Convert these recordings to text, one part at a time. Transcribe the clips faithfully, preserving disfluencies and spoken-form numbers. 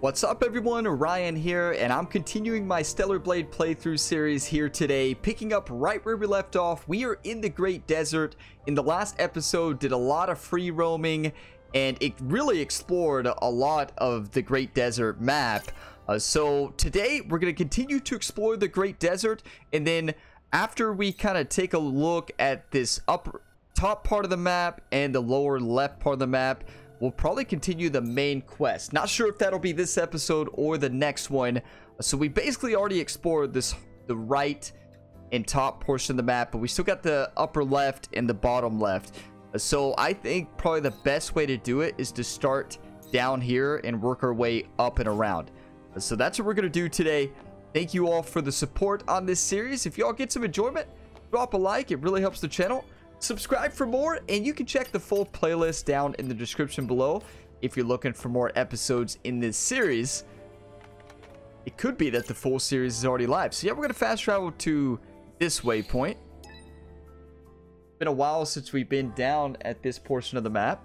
What's up everyone, Ryan here, and I'm continuing my Stellar Blade playthrough series here today, picking up right where we left off. We are in the Great Desert. In the last episode, did a lot of free roaming, and it really explored a lot of the Great Desert map. Uh, so today, we're going to continue to explore the Great Desert, and then after we kind of take a look at this upper top part of the map and the lower left part of the map, we'll probably continue the main quest. Not sure if that'll be this episode or the next one. So we basically already explored this, the right and top portion of the map, but we still got the upper left and the bottom left. So I think probably the best way to do it is to start down here and work our way up and around. So that's what we're gonna do today. Thank you all for the support on this series. If y'all get some enjoyment, drop a like. It really helps the channel. Subscribe for more, and you can check the full playlist down in the description below if you're looking for more episodes in this series. It could be that the full series is already live. So yeah, we're going to fast travel to this waypoint. It's been a while since we've been down at this portion of the map.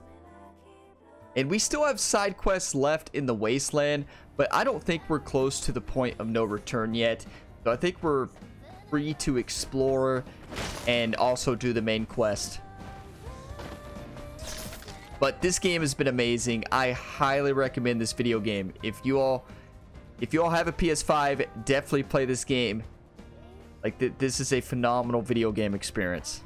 And we still have side quests left in the Wasteland, but I don't think we're close to the point of no return yet. So I think we're free to explore and also do the main quest. But this game has been amazing. I highly recommend this video game. If you all if you all have a P S five, definitely play this game. Like th this is a phenomenal video game experience.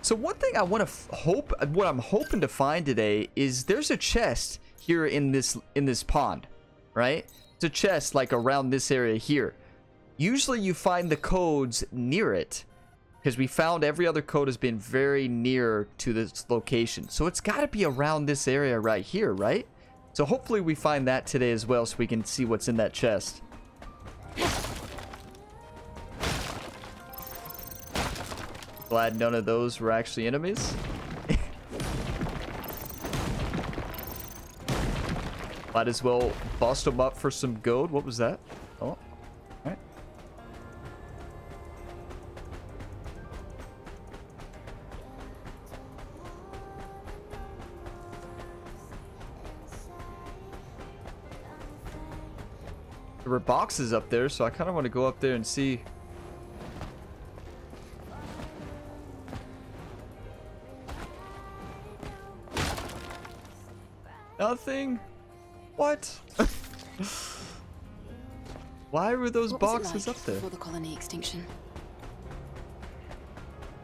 So one thing I want to hope what I'm hoping to find today is there's a chest here in this in this pond, right? It's a chest like around this area here. Usually you find the codes near it, because we found every other code has been very near to this location, so it's got to be around this area right here, right? So hopefully we find that today as well, so we can see what's in that chest. Glad none of those were actually enemies. Might as well bust them up for some gold. What was that? Oh, all right. There were boxes up there, so I kind of want to go up there and see. Nothing. What? Why were those what boxes like up there? Before the colony extinction?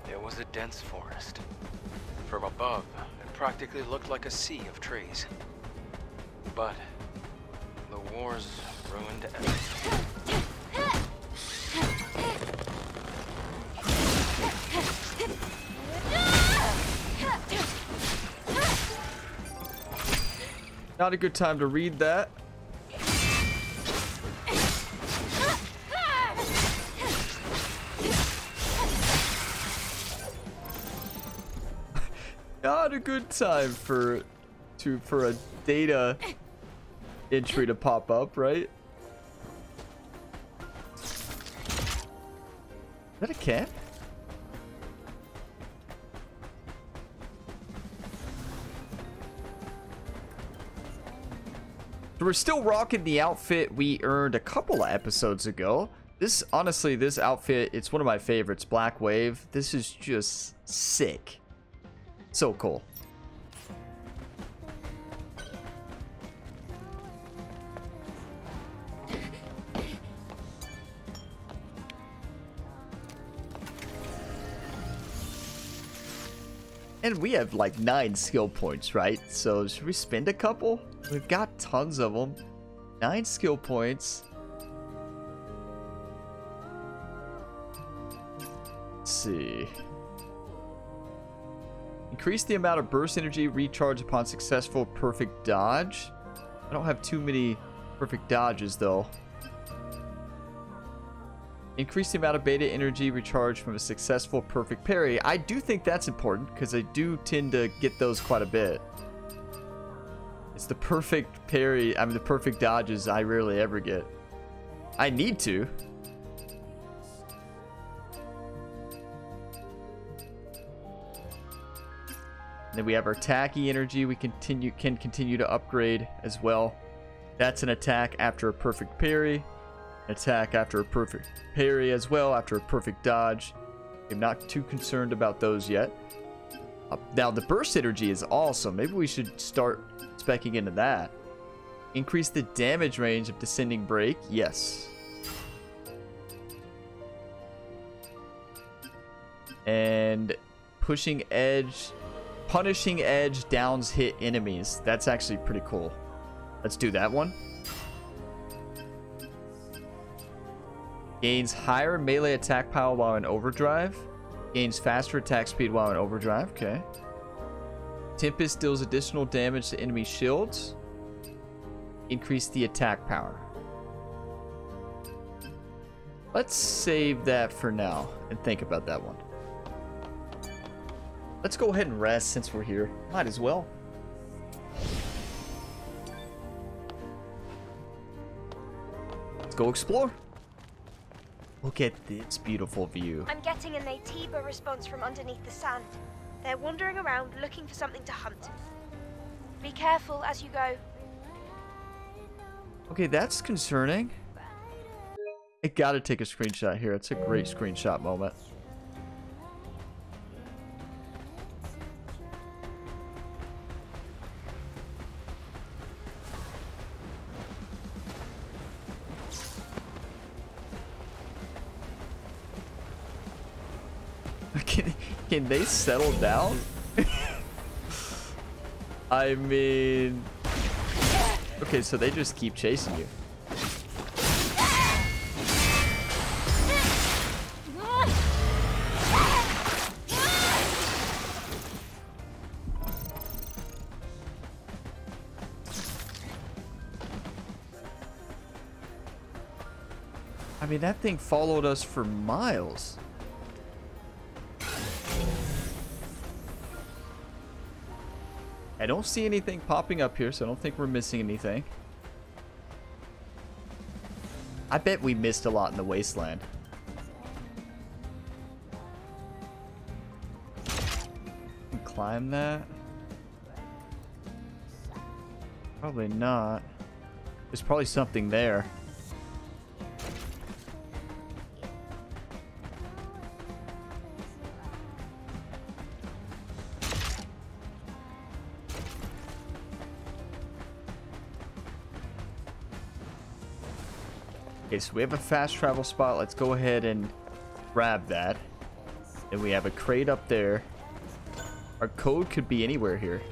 There was a dense forest. From above, it practically looked like a sea of trees. But the wars ruined everything. Not a good time to read that. Not a good time for to for a data entry to pop up, right? Is that a camp? We're still rocking the outfit we earned a couple of episodes ago. This, honestly, this outfit, it's one of my favorites, Black Wave. This is just sick. So cool. And we have like nine skill points, right? So should we spend a couple? We've got tons of them. Nine skill points. Let's see. Increase the amount of burst energy recharge upon successful perfect dodge. I don't have too many perfect dodges though. Increase the amount of beta energy recharge from a successful perfect parry. I do think that's important because I do tend to get those quite a bit. It's the perfect parry. I mean, the perfect dodges I rarely ever get. I need to. And then we have our tacky energy. We continue can continue to upgrade as well. That's an attack after a perfect parry. An attack after a perfect parry as well, after a perfect dodge. I'm not too concerned about those yet. Uh, now, the burst energy is awesome. Maybe we should start speccing into that. Increase the damage range of descending break. Yes. And pushing edge, punishing edge downs hit enemies. That's actually pretty cool. Let's do that one. Gains higher melee attack power while in overdrive. Gains faster attack speed while in overdrive. Okay. Tempest deals additional damage to enemy shields. Increase the attack power. Let's save that for now and think about that one. Let's go ahead and rest since we're here. Might as well. Let's go explore. Look at this beautiful view. I'm getting a Naytiba response from underneath the sand. They're wandering around looking for something to hunt. Be careful as you go. Okay, that's concerning. I gotta take a screenshot here. It's a great screenshot moment. Can, can they settle down? I mean... Okay, so they just keep chasing you. I mean, that thing followed us for miles. I don't see anything popping up here, so I don't think we're missing anything. I bet we missed a lot in the wasteland. Climb that? Probably not. There's probably something there. Okay, so we have a fast travel spot. Let's go ahead and grab that. And we have a crate up there. Our code could be anywhere here.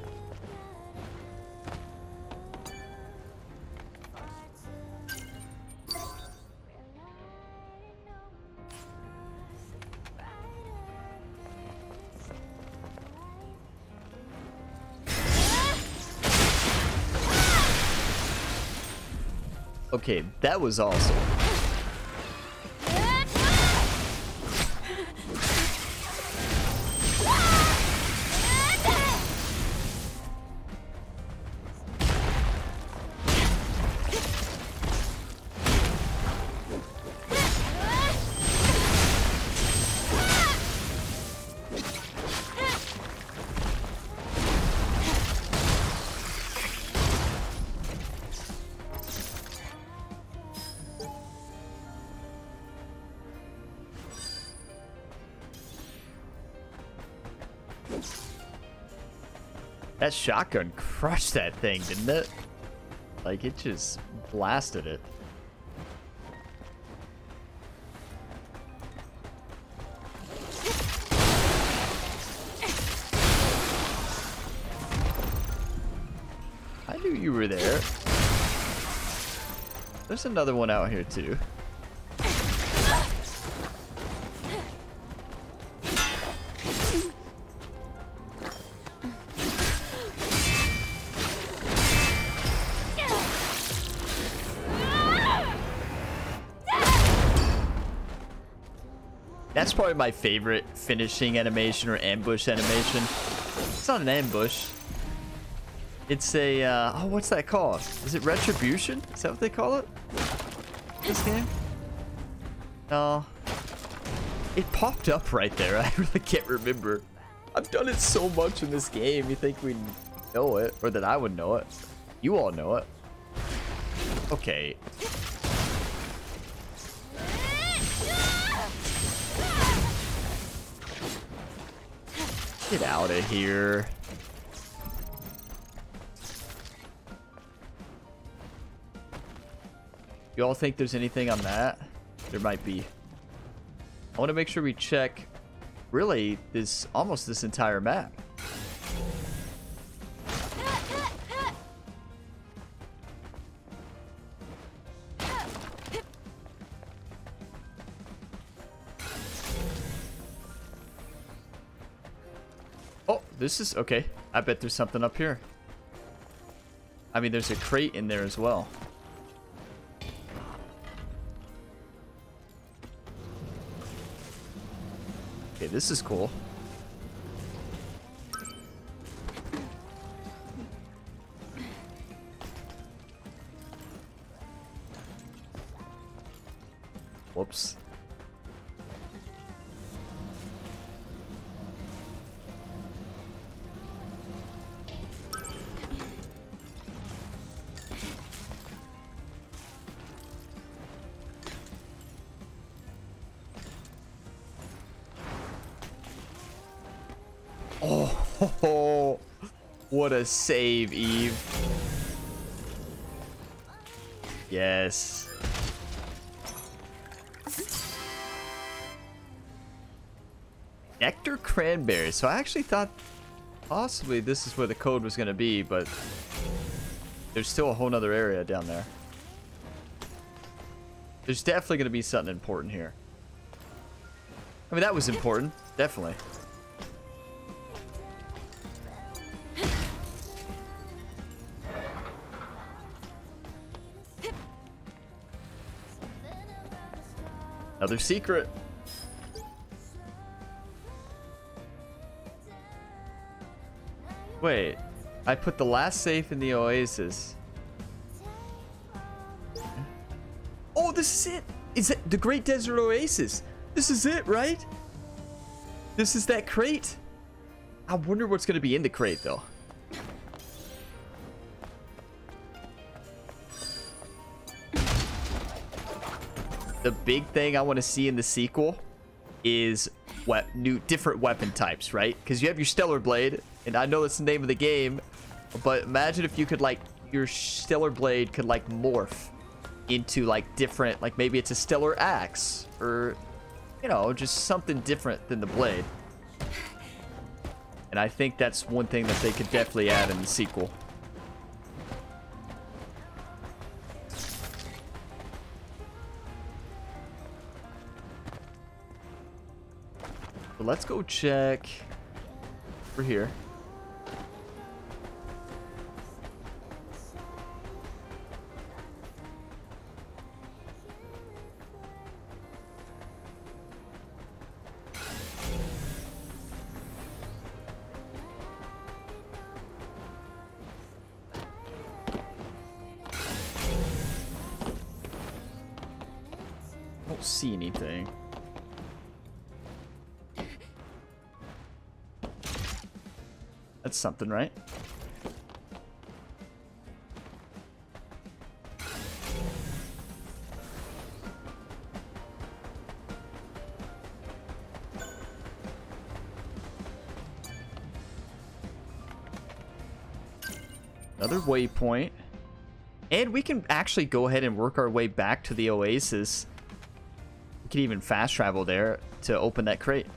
Okay, that was awesome. That shotgun crushed that thing, didn't it? Like, it just blasted it. I knew you were there. There's another one out here, too. That's probably my favorite finishing animation or ambush animation. It's not an ambush. It's a, uh, oh, what's that called? Is it Retribution? Is that what they call it? This game? No. It popped up right there. I really can't remember. I've done it so much in this game. You think we know it, or that I would know it? You all know it. Okay. Get out of here. You all think there's anything on that? There might be. I want to make sure we check really this almost this entire map. Oh, this is okay. I bet there's something up here. I mean, there's a crate in there as well. Okay, this is cool. Whoops. Oh, what a save, Eve. Yes. Nectar cranberry. So I actually thought possibly this is where the code was going to be, but there's still a whole nother area down there. There's definitely going to be something important here. I mean, that was important. Definitely. Another secret. Wait, I put the last safe in the oasis. Oh, this is it. Is it the Great Desert Oasis? This is it, right? This is that crate. I wonder what's going to be in the crate, though. The big thing I want to see in the sequel is what new different weapon types, right? Because you have your Stellar Blade, and I know that's the name of the game, but imagine if you could, like, your Stellar Blade could, like, morph into, like, different, like, maybe it's a Stellar Axe, or, you know, just something different than the blade. And I think that's one thing that they could definitely add in the sequel. Let's go check over here. I don't see anything. That's something, right? Another waypoint. And we can actually go ahead and work our way back to the Oasis. We can even fast travel there to open that crate.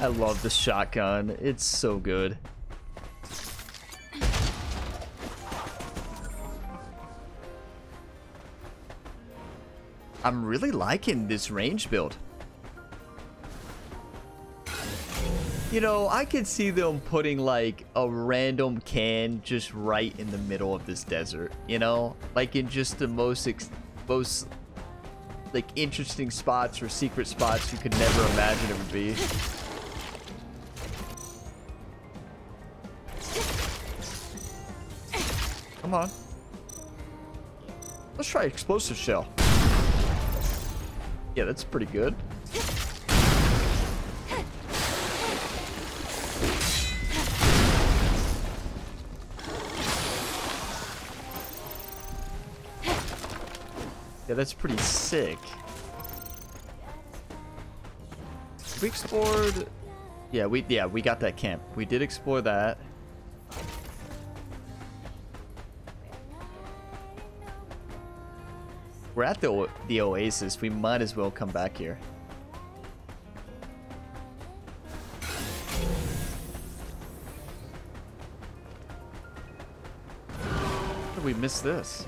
I love the shotgun. It's so good. I'm really liking this range build. You know, I could see them putting like a random can just right in the middle of this desert, you know, like in just the most ex most like interesting spots or secret spots you could never imagine it would be. Come on, let's try explosive shell. Yeah, that's pretty good. Yeah, that's pretty sick. We explored. Yeah, we yeah we got that camp. We did explore that. We're at the the oasis. We might as well come back here. How did we miss this?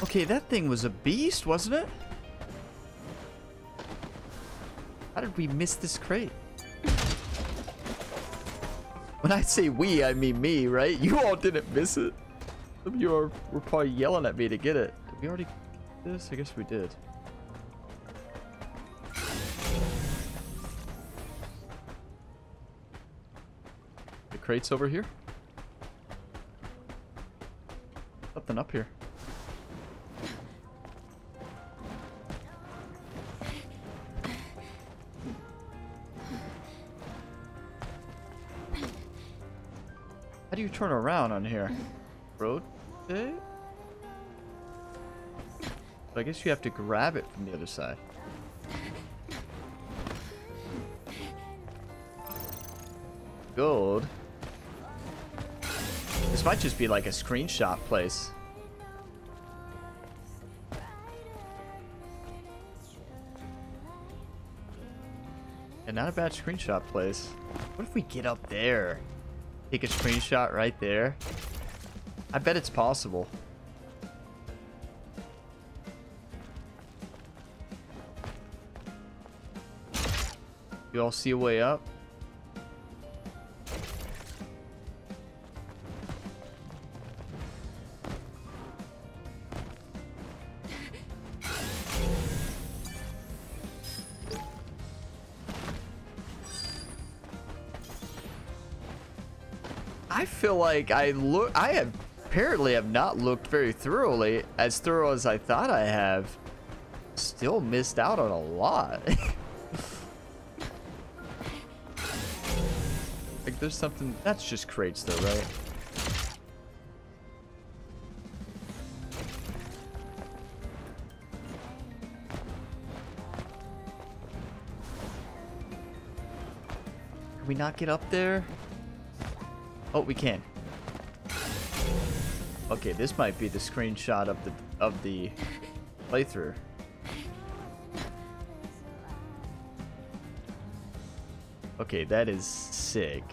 Okay, that thing was a beast, wasn't it? How did we miss this crate? When I say we, I mean me, right? You all didn't miss it. Some of you are, were probably yelling at me to get it. Did we already get this? I guess we did. The crate's over here? Nothing up here. How do you turn around on here? Road? But I guess you have to grab it from the other side. Gold. This might just be like a screenshot place. And not a bad screenshot place. What if we get up there? Take a screenshot right there. I bet it's possible. You all see a way up? Like I look, I have apparently have not looked very thoroughly, as thorough as I thought I have. Still missed out on a lot. Like there's something that's just crates, though, right? Can we not get up there? Oh, we can. Okay, this might be the screenshot of the of the playthrough. Okay, that is sick.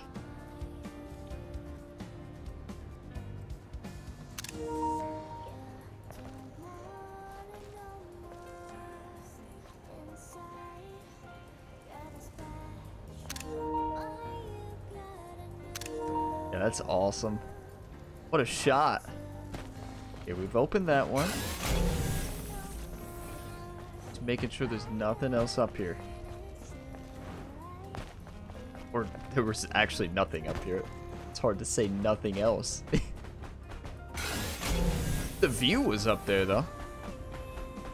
That's awesome. What a shot. Okay, we've opened that one. Just making sure there's nothing else up here. Or there was actually nothing up here. It's hard to say nothing else. The view was up there, though.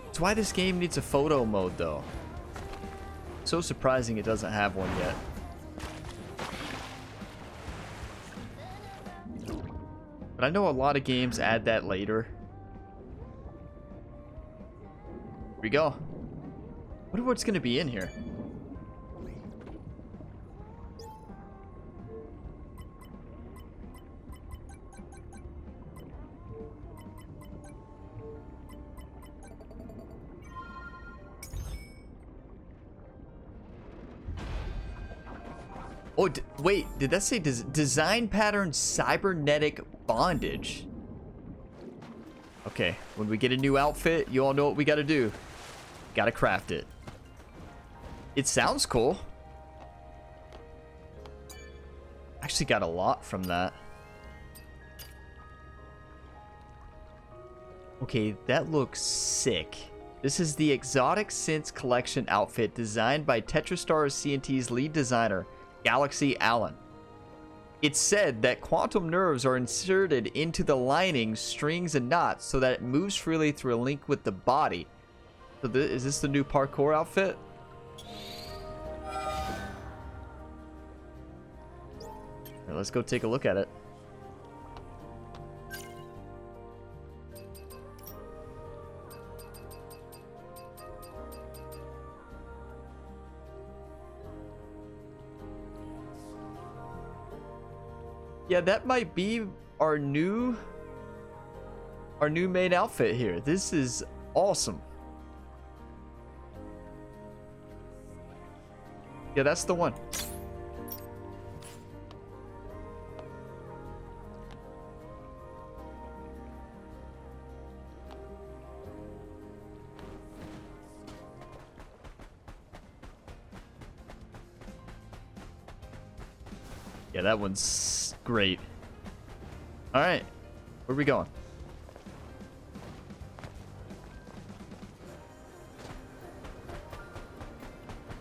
That's why this game needs a photo mode, though. So surprising it doesn't have one yet. But I know a lot of games add that later. Here we go. I wonder what's going to be in here. Oh, d wait, did that say des design pattern cybernetic bondage? Okay, when we get a new outfit, you all know what we gotta do. Gotta craft it. It sounds cool. Actually got a lot from that. Okay, that looks sick. This is the Exotic Scents Collection outfit designed by Tetrastar C N T's lead designer, Galaxy Allen. It said that quantum nerves are inserted into the lining, strings, and knots so that it moves freely through a link with the body. So th is this the new parkour outfit? Right, let's go take a look at it. Yeah, that might be our new our new main outfit here. This is awesome. Yeah, that's the one. Yeah, that one's great. All right, where are we going?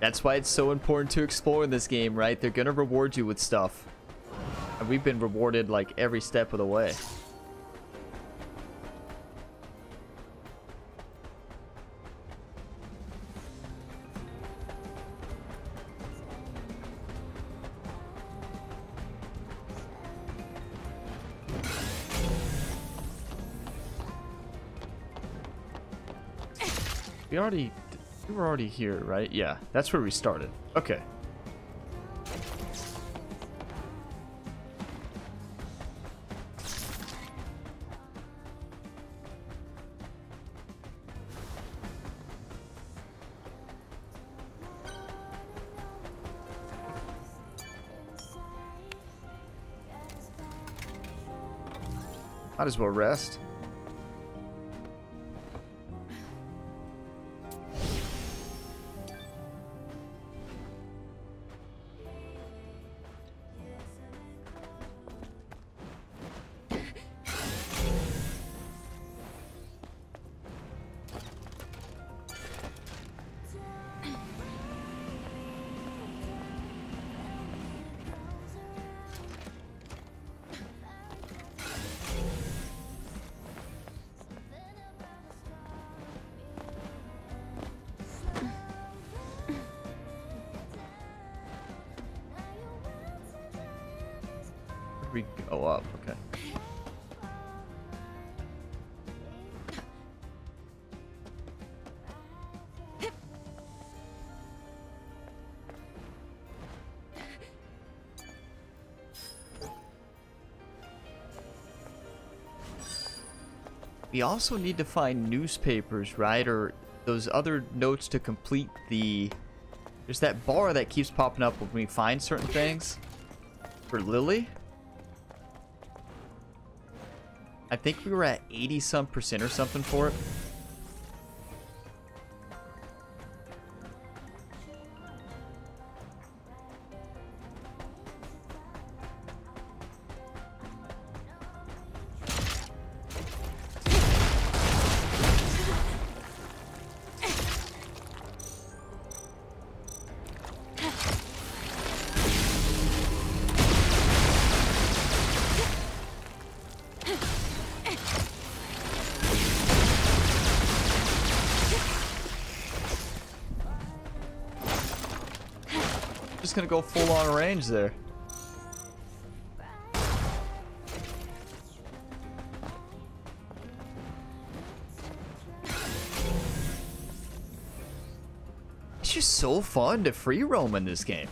That's why it's so important to explore in this game, right? They're gonna reward you with stuff, and we've been rewarded like every step of the way. We already, we were already here, right? Yeah, that's where we started. Okay. Might as well rest. We go up, okay. We also need to find newspapers, right? Or those other notes to complete the... There's that bar that keeps popping up when we find certain things. For Lily? I think we were at eighty some percent or something for it. Gonna go full on range there. It's just so fun to free roam in this game.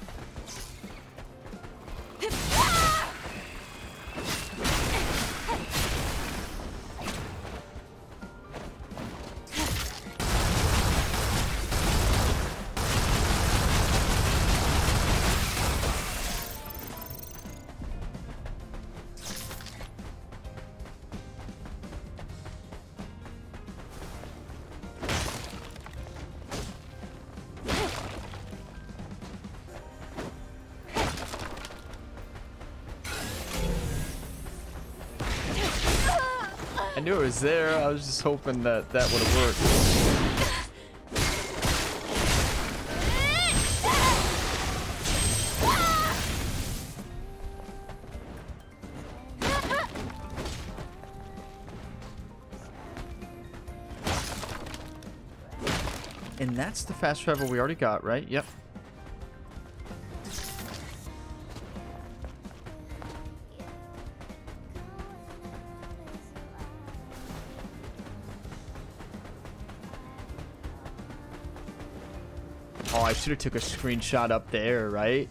I knew it was there. I was just hoping that that would have worked. And that's the fast travel we already got, right? Yep. Oh, I should have took a screenshot up there, right?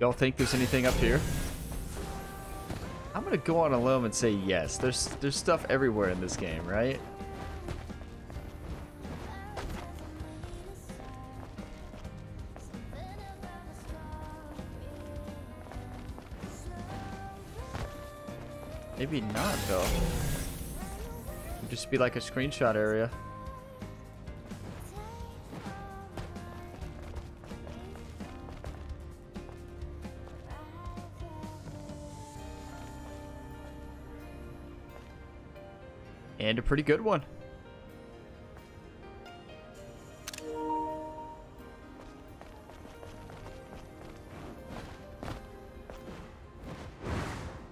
Y'all think there's anything up here? I'm gonna go on a limb and say yes. There's there's stuff everywhere in this game, right? Maybe not though. It'd just be like a screenshot area. And a pretty good one.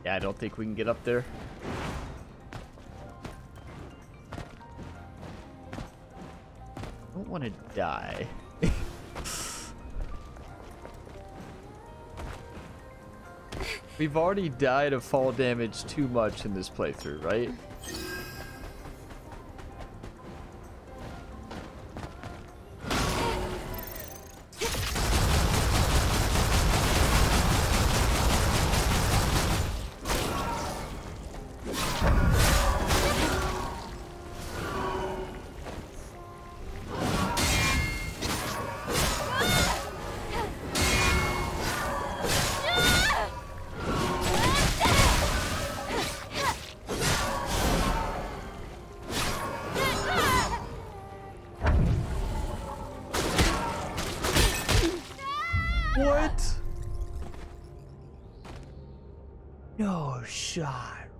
Yeah, I don't think we can get up there. I don't want to die. We've already died of fall damage too much in this playthrough, right?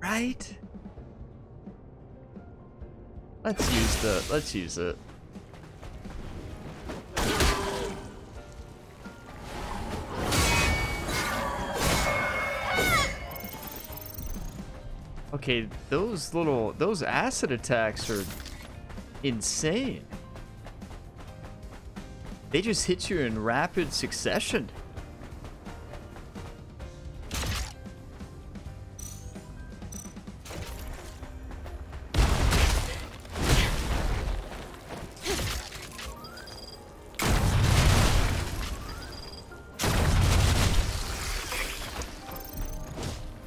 Right? Let's use the let's use it. Okay, those little those acid attacks are insane. They just hit you in rapid succession.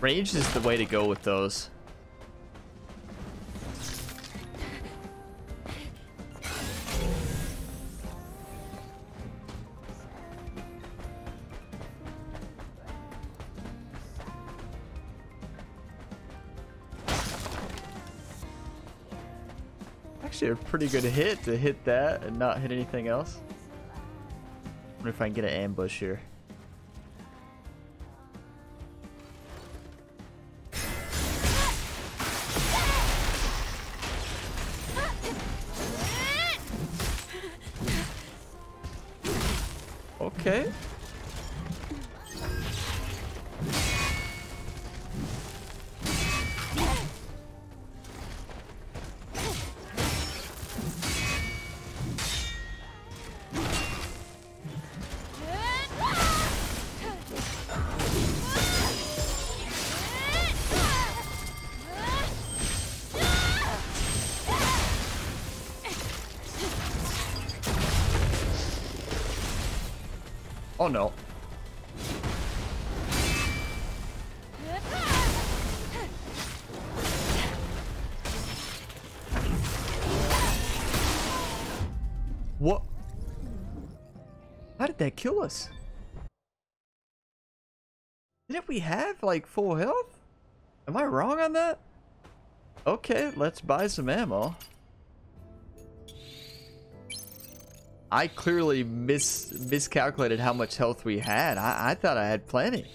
Range is the way to go with those. Actually a pretty good hit to hit that and not hit anything else. I wonder if I can get an ambush here. Okay. Oh no. What? How did that kill us? Didn't we have like full health? Am I wrong on that? Okay, let's buy some ammo. I clearly mis miscalculated how much health we had. I, I thought I had plenty.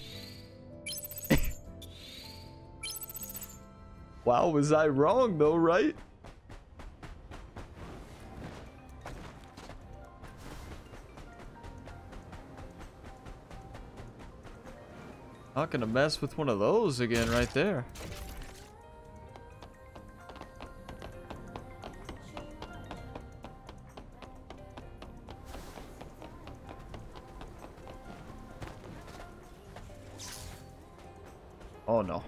Wow, was I wrong though, right? Not gonna mess with one of those again right there. Oh no.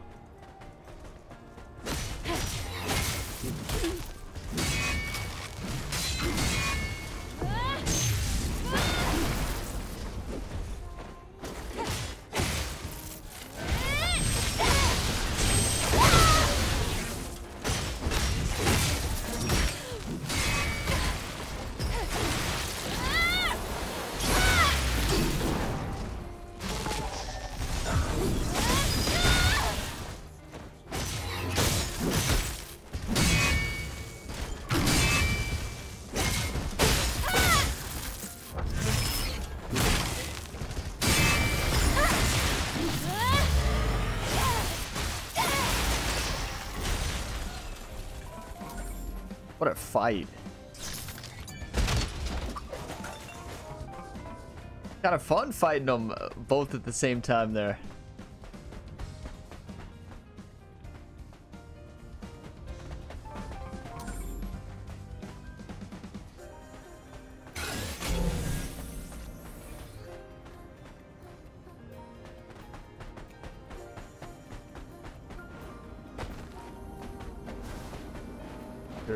What a fight. Kind of fun fighting them both at the same time there.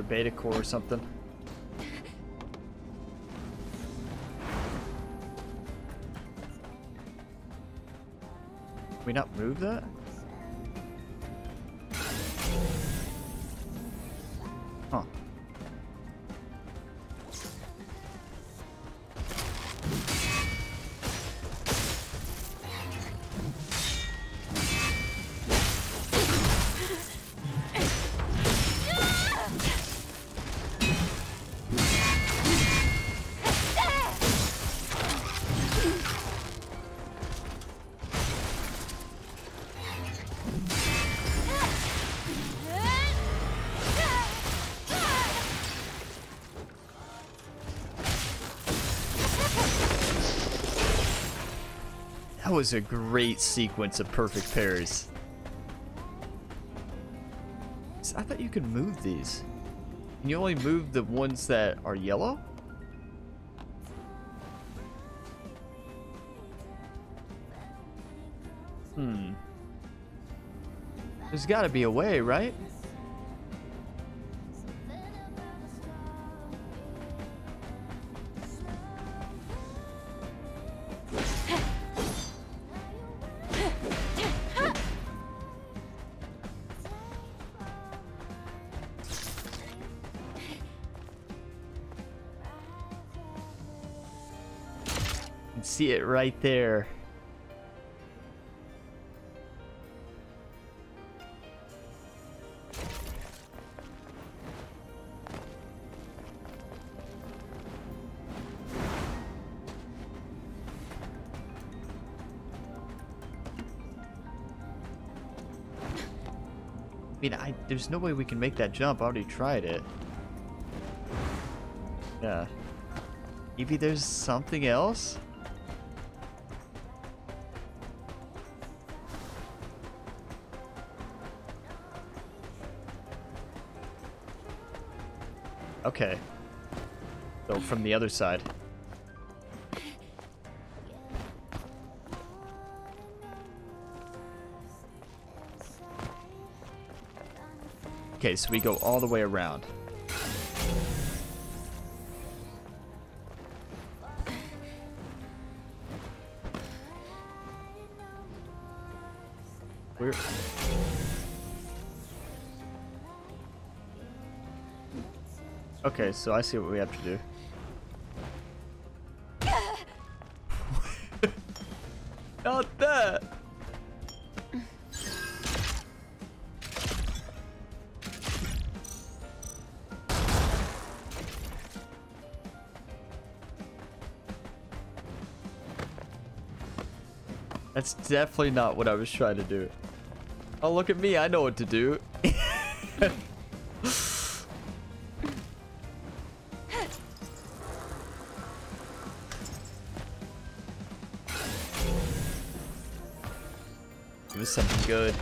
Beta core or something. Can we not move that? Huh. That was a great sequence of perfect pairs. I thought you could move these. Can you only move the ones that are yellow? Hmm. There's gotta be a way, right? See it right there. I mean, I, there's no way we can make that jump. I already tried it. Yeah. Maybe there's something else? Okay. So from the other side. Okay, so we go all the way around. We're... Okay, so I see what we have to do. Not that. That's definitely not what I was trying to do. Oh, look at me. I know what to do. Give us something good.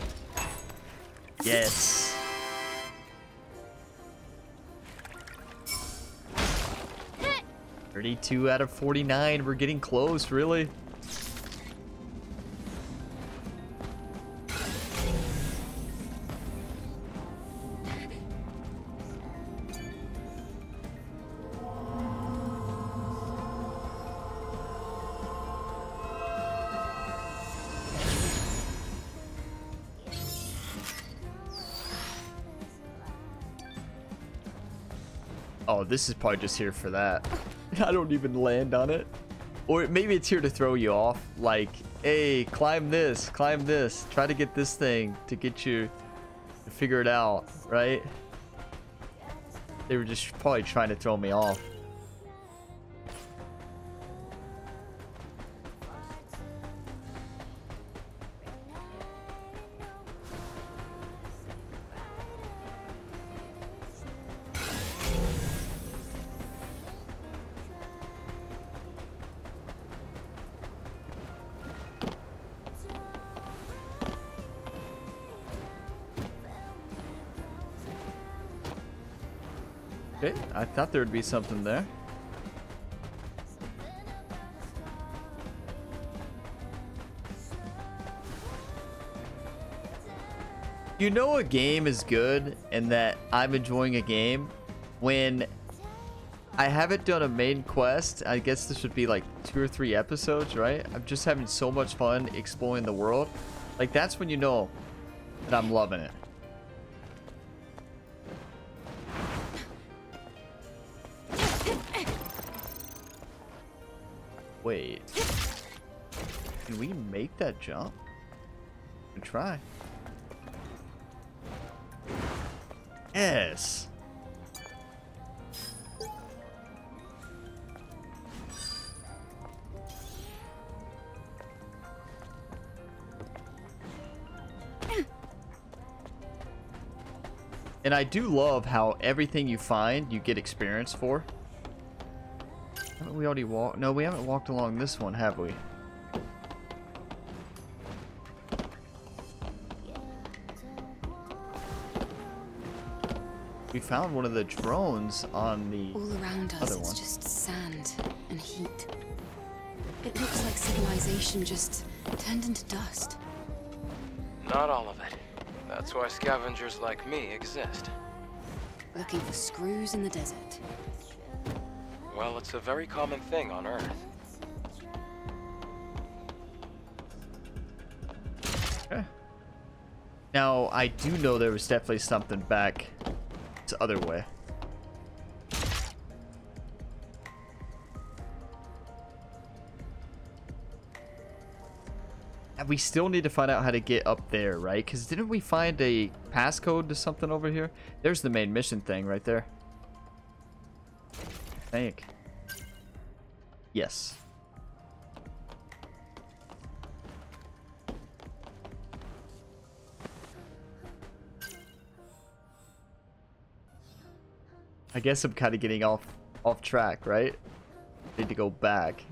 Yes. thirty-two out of forty-nine. We're getting close, really. This is probably just here for that. I don't even land on it. Or maybe it's here to throw you off. Like, hey, climb this, climb this. Try to get this thing to get you to figure it out, right? They were just probably trying to throw me off. I thought there would be something there. You know a game is good and that I'm enjoying a game when I haven't done a main quest. I guess this would be like two or three episodes, right? I'm just having so much fun exploring the world. Like, that's when you know that I'm loving it. Wait, can we make that jump? We can try. Yes. And I do love how everything you find, you get experience for. Haven't we already walked? No, we haven't walked along this one, have we? We found one of the drones on the all around us. Other one. It's just sand and heat. It looks like civilization just turned into dust. Not all of it. That's why scavengers like me exist. Looking for screws in the desert. Well, it's a very common thing on Earth. Okay. Now, I do know there was definitely something back the other way. And we still need to find out how to get up there, right? Because didn't we find a passcode to something over here? There's the main mission thing right there. Think. Yes. I guess I'm kind of getting off off track, right? Need to go back.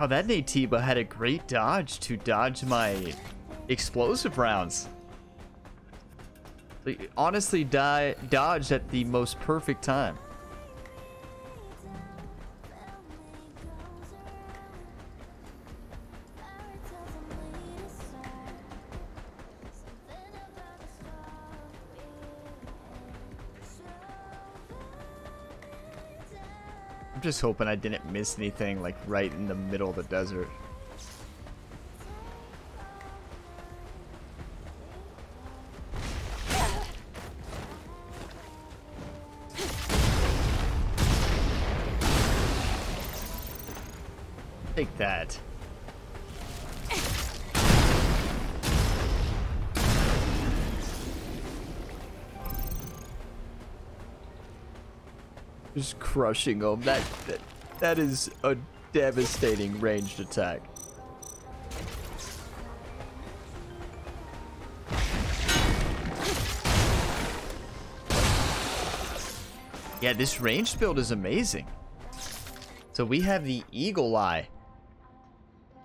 Oh, that Naytiba had a great dodge to dodge my explosive rounds. They honestly di dodged at the most perfect time. Just hoping I didn't miss anything like right in the middle of the desert. Take that. Just crushing them. That, that that is a devastating ranged attack. Yeah, this ranged build is amazing. So we have the Eagle Eye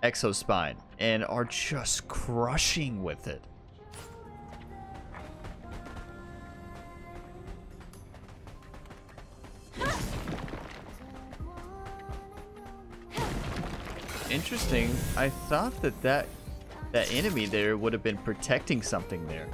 Exospine and are just crushing with it. Interesting. I thought that that that enemy there would have been protecting something there.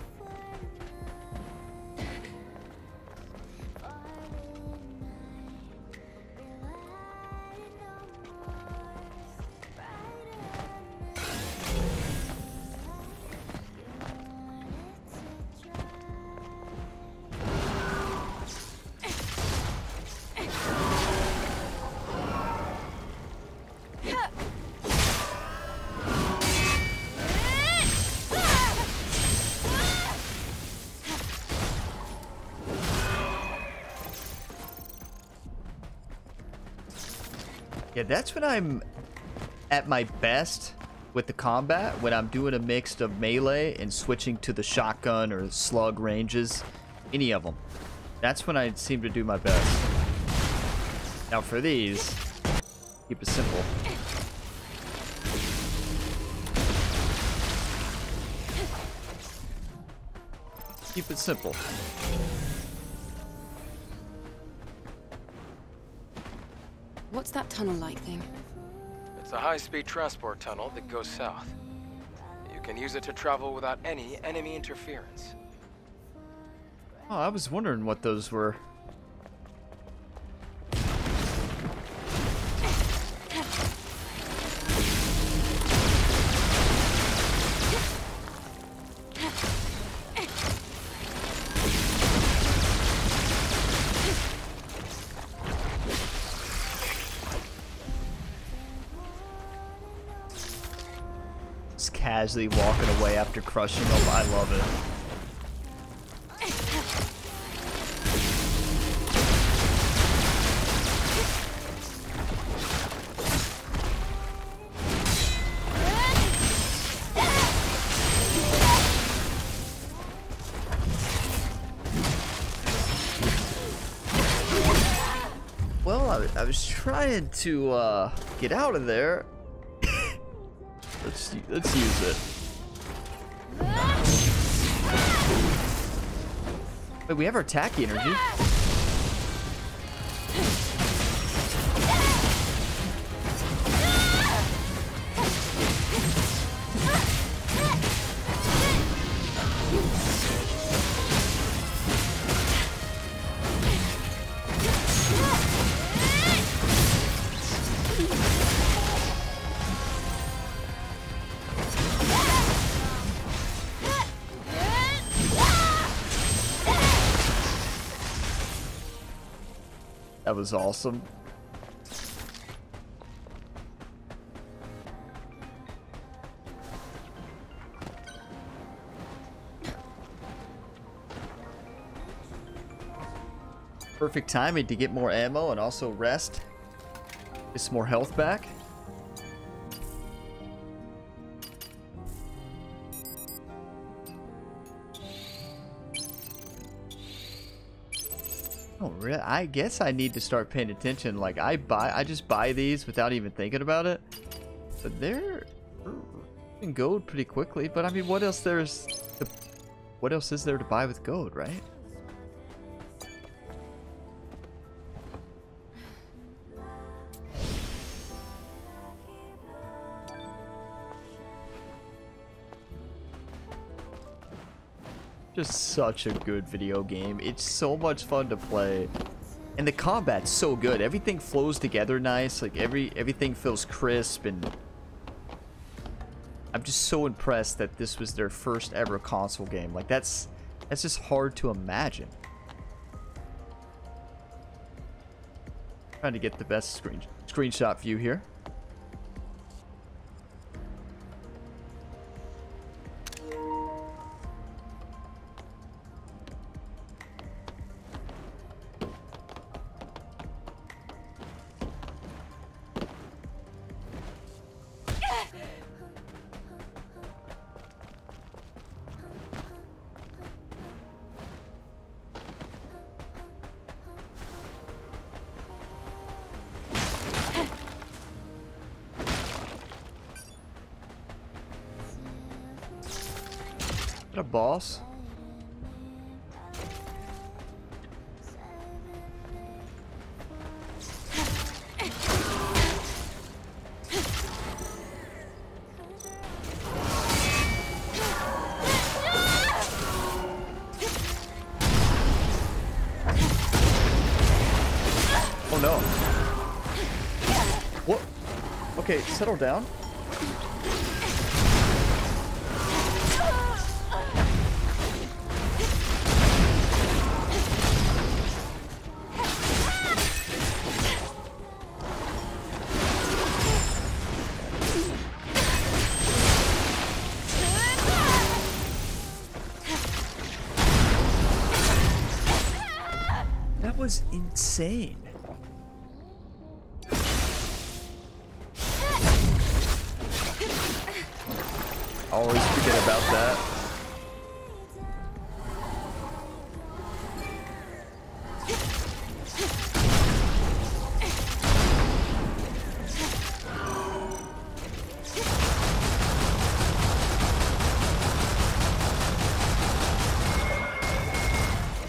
Yeah, that's when I'm at my best with the combat, when I'm doing a mix of melee and switching to the shotgun or slug ranges, any of them. That's when I seem to do my best. Now for these, keep it simple. Keep it simple. What's that tunnel-like thing? It's a high-speed transport tunnel that goes south. You can use it to travel without any enemy interference. Oh, I was wondering what those were. Casually walking away after crushing them. I love it. Well, I, I was trying to uh, get out of there. Let's, let's use it. Wait, we have our tacky energy. That was awesome. Perfect timing to get more ammo and also rest. Get some more health back. Oh, really? I guess I need to start paying attention. Like I buy, I just buy these without even thinking about it. But they're in gold pretty quickly. But I mean, what else there's? To, what else is there to buy with gold, right? Just such a good video game. It's so much fun to play. And the combat's so good. Everything flows together nice. Like every everything feels crisp, and I'm just so impressed that this was their first ever console game. Like that's that's just hard to imagine. Trying to get the best screen screenshot view here. Boss. Oh no. What? Okay, settle down. Insane. Always forget about that.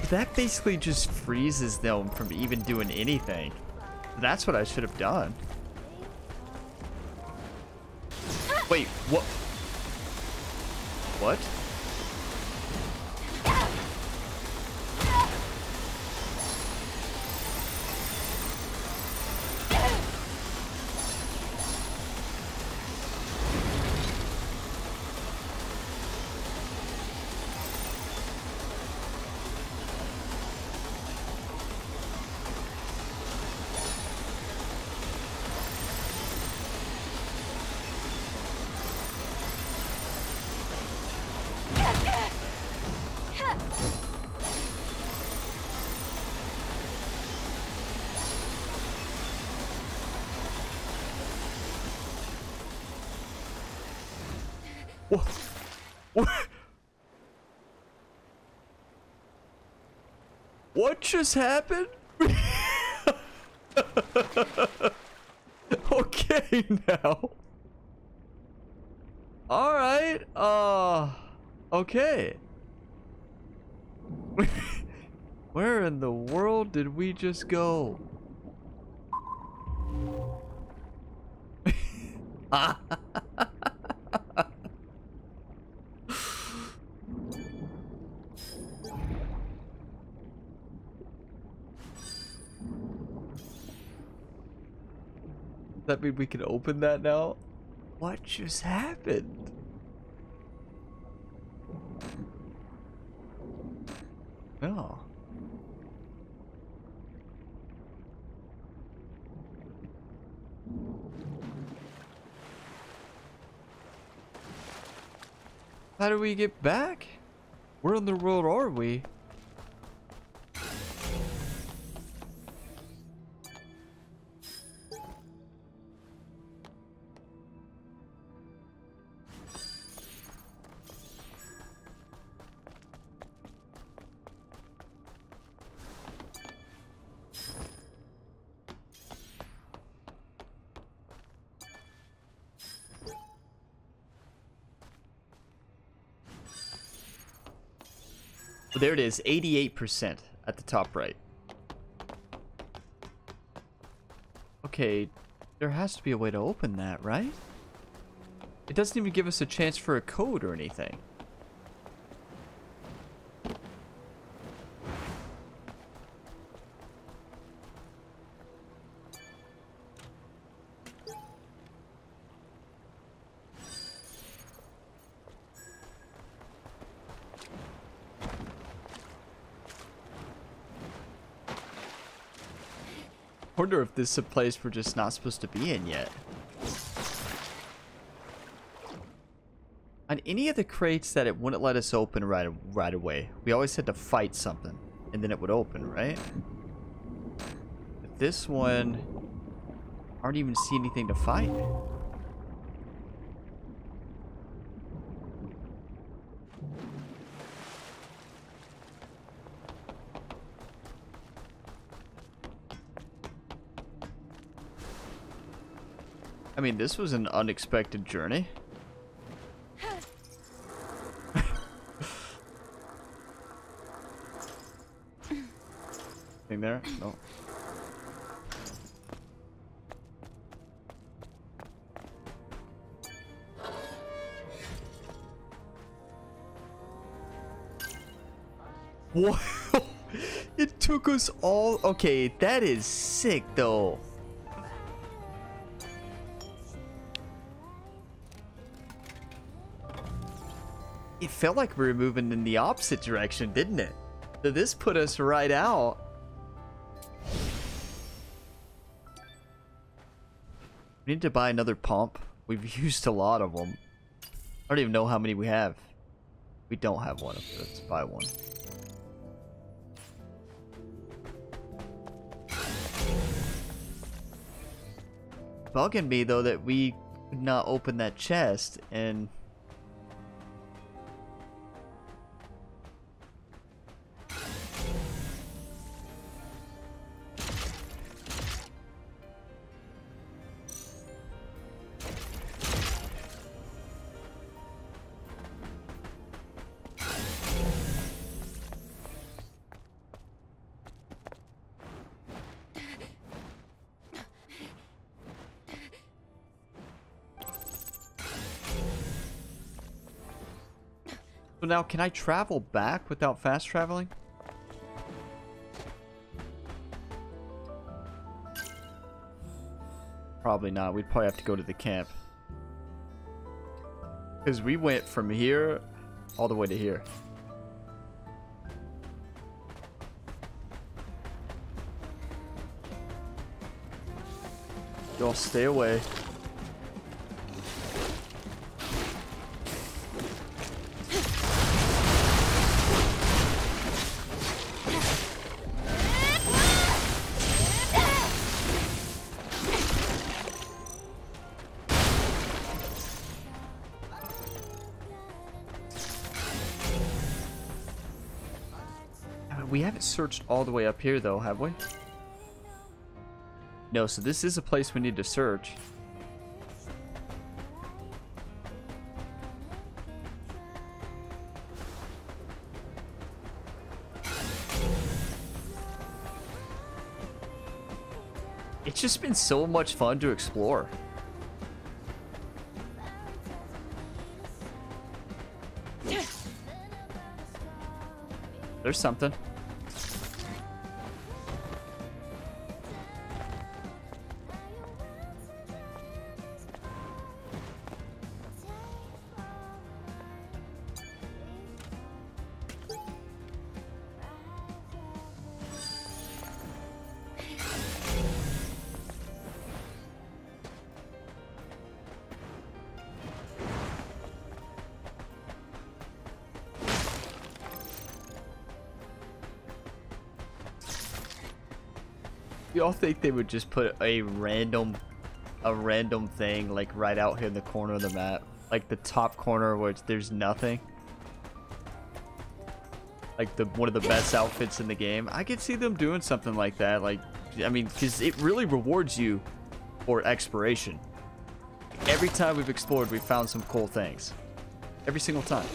That basically just freezes them from even doing anything. That's what I should have done. Wait, what? What? What just happened? Okay, now. All right. Uh, okay. Where in the world did we just go? Ah. That mean we can open that now? What just happened? No. How do we get back? Where in the world are we? But there it is, eighty-eight percent at the top right. Okay, there has to be a way to open that, right? It doesn't even give us a chance for a code or anything. I wonder if this is a place we're just not supposed to be in yet. On any of the crates that it wouldn't let us open right right away, we always had to fight something and then it would open, right? But this one, I don't even see anything to fight. I mean, this was an unexpected journey. Anything there? No. Whoa! It took us all. Okay, that is sick though. It felt like we were moving in the opposite direction, didn't it? So this put us right out. We need to buy another pump. We've used a lot of them. I don't even know how many we have. We don't have one of them. Let's buy one. Bugging me though that we could not open that chest and... Now, can I travel back without fast traveling? Probably not. We'd probably have to go to the camp. Because we went from here all the way to here. Y'all stay away. Searched all the way up here though, have we? No, so this is a place we need to search. It's just been so much fun to explore. There's something. Y'all think they would just put a random a random thing like right out here in the corner of the map, like the top corner where it's, there's nothing, like the one of the best outfits in the game? I could see them doing something like that. Like, I mean, because it really rewards you for exploration. Every time we've explored, we found some cool things every single time.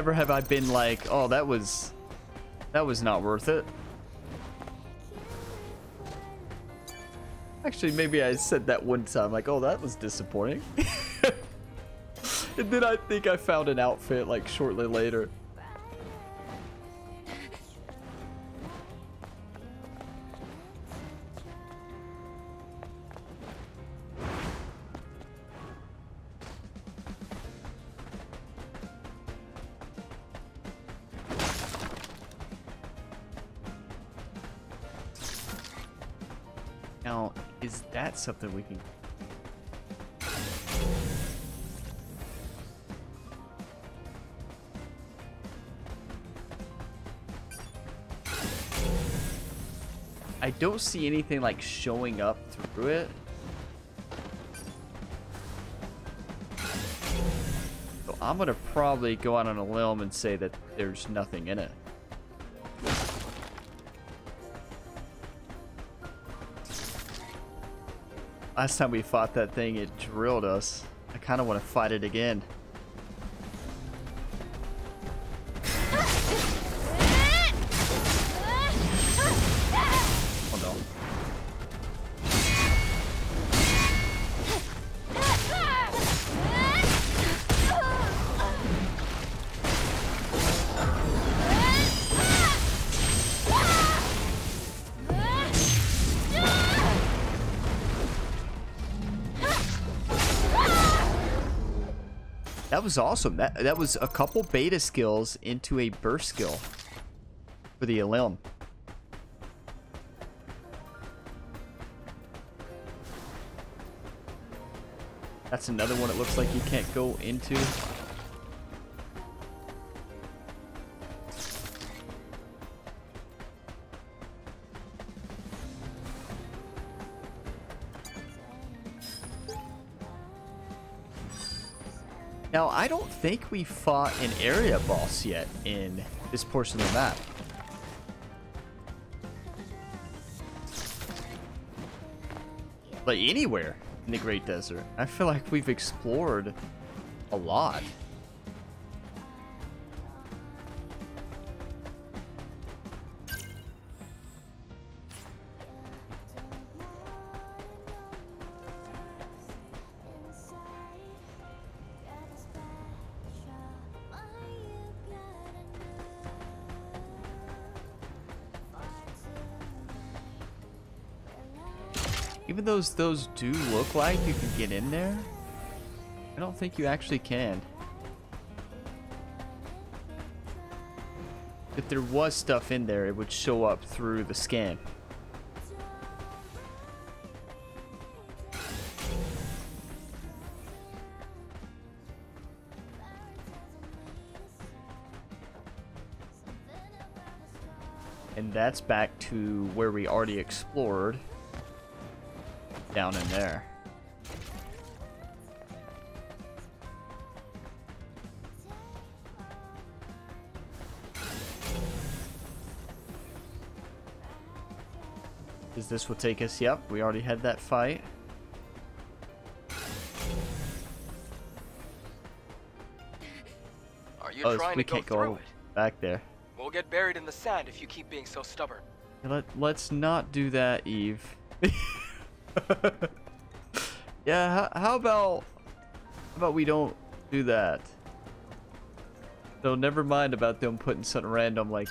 Never have I been like, oh, that was that was not worth it. Actually, maybe I said that one time, like, oh, that was disappointing. And then I think I found an outfit, like, shortly later. Now, is that something we can... I don't see anything like showing up through it. So I'm gonna probably go out on a limb and say that there's nothing in it. Last time we fought that thing, it drilled us. I kind of want to fight it again. That was awesome. That that was a couple beta skills into a burst skill for the Alelm. That's another one it looks like you can't go into. Now, I don't think we fought an area boss yet in this portion of the map. But anywhere in the Great Desert, I feel like we've explored a lot. Even though those, those do look like you can get in there, I don't think you actually can. If there was stuff in there, it would show up through the scan. And that's back to where we already explored. Down in there. Is this what take us? Yep, we already had that fight. Are you oh, trying we to can't go, go it? Back there. We'll get buried in the sand if you keep being so stubborn. Let, let's not do that, Eve. Yeah, how, how about how about we don't do that? So never mind about them putting something random like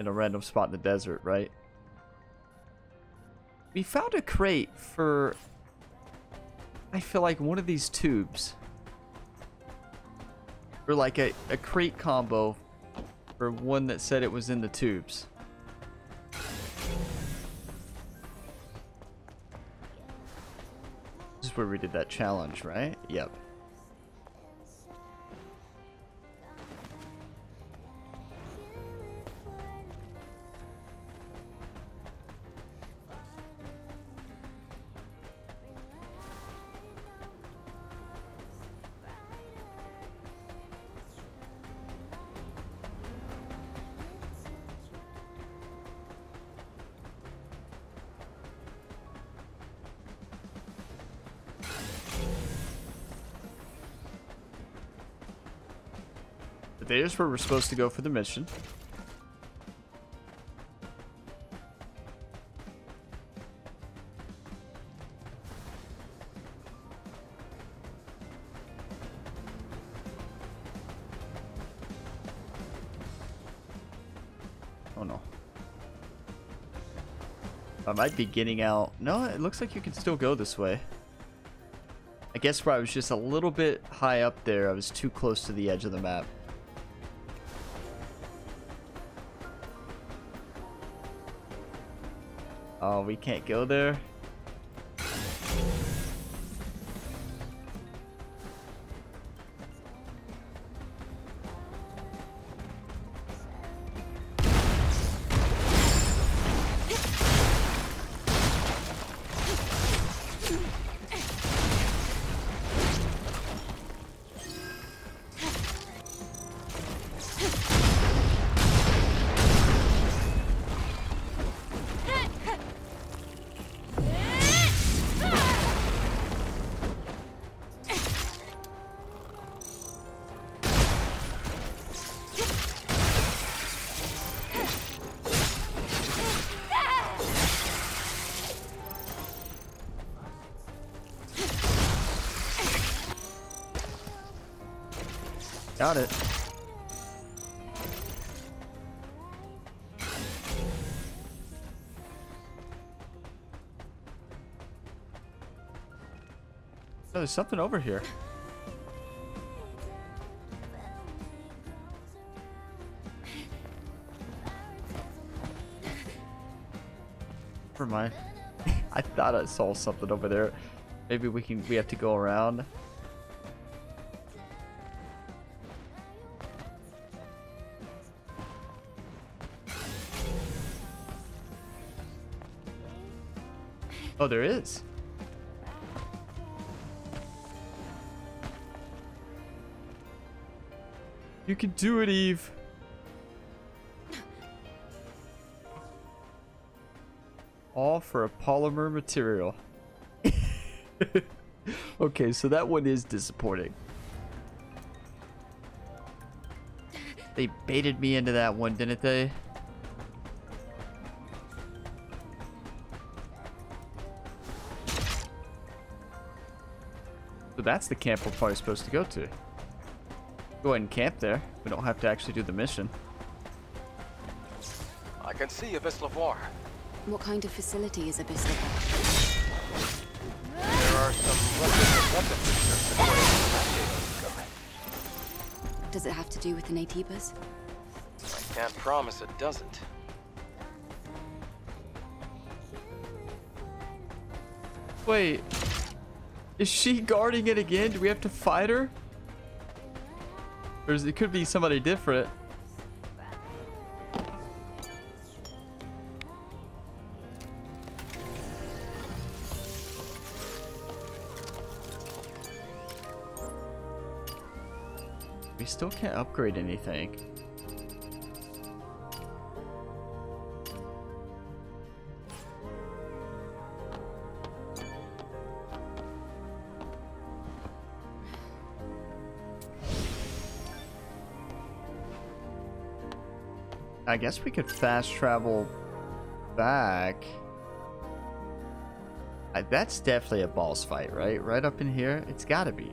in a random spot in the desert, right? We found a crate for, I feel like, one of these tubes. Or like a, a crate combo for one that said it was in the tubes. Where we did that challenge, right? Yep. There's where we're supposed to go for the mission. Oh no. I might be getting out. No, it looks like you can still go this way. I guess where I was just a little bit high up there, I was too close to the edge of the map. Oh, we can't go there. Got it. Oh, there's something over here. Never mind. I thought I saw something over there. Maybe we can. We have to go around. Oh, there is. You can do it, Eve. All for a polymer material. Okay, so that one is disappointing. They baited me into that one, didn't they? So that's the camp we're probably supposed to go to. Go ahead and camp there. We don't have to actually do the mission. I can see Abyssal of War. What kind of facility is Abyssal of War? There are some weapons. Does it have to do with the Naytibas? I can't promise it doesn't. Wait. Is she guarding it again? Do we have to fight her? Or is it, it could be somebody different. We still can't upgrade anything. I guess we could fast travel back. I, that's definitely a boss fight, right? Right up in here? It's gotta be.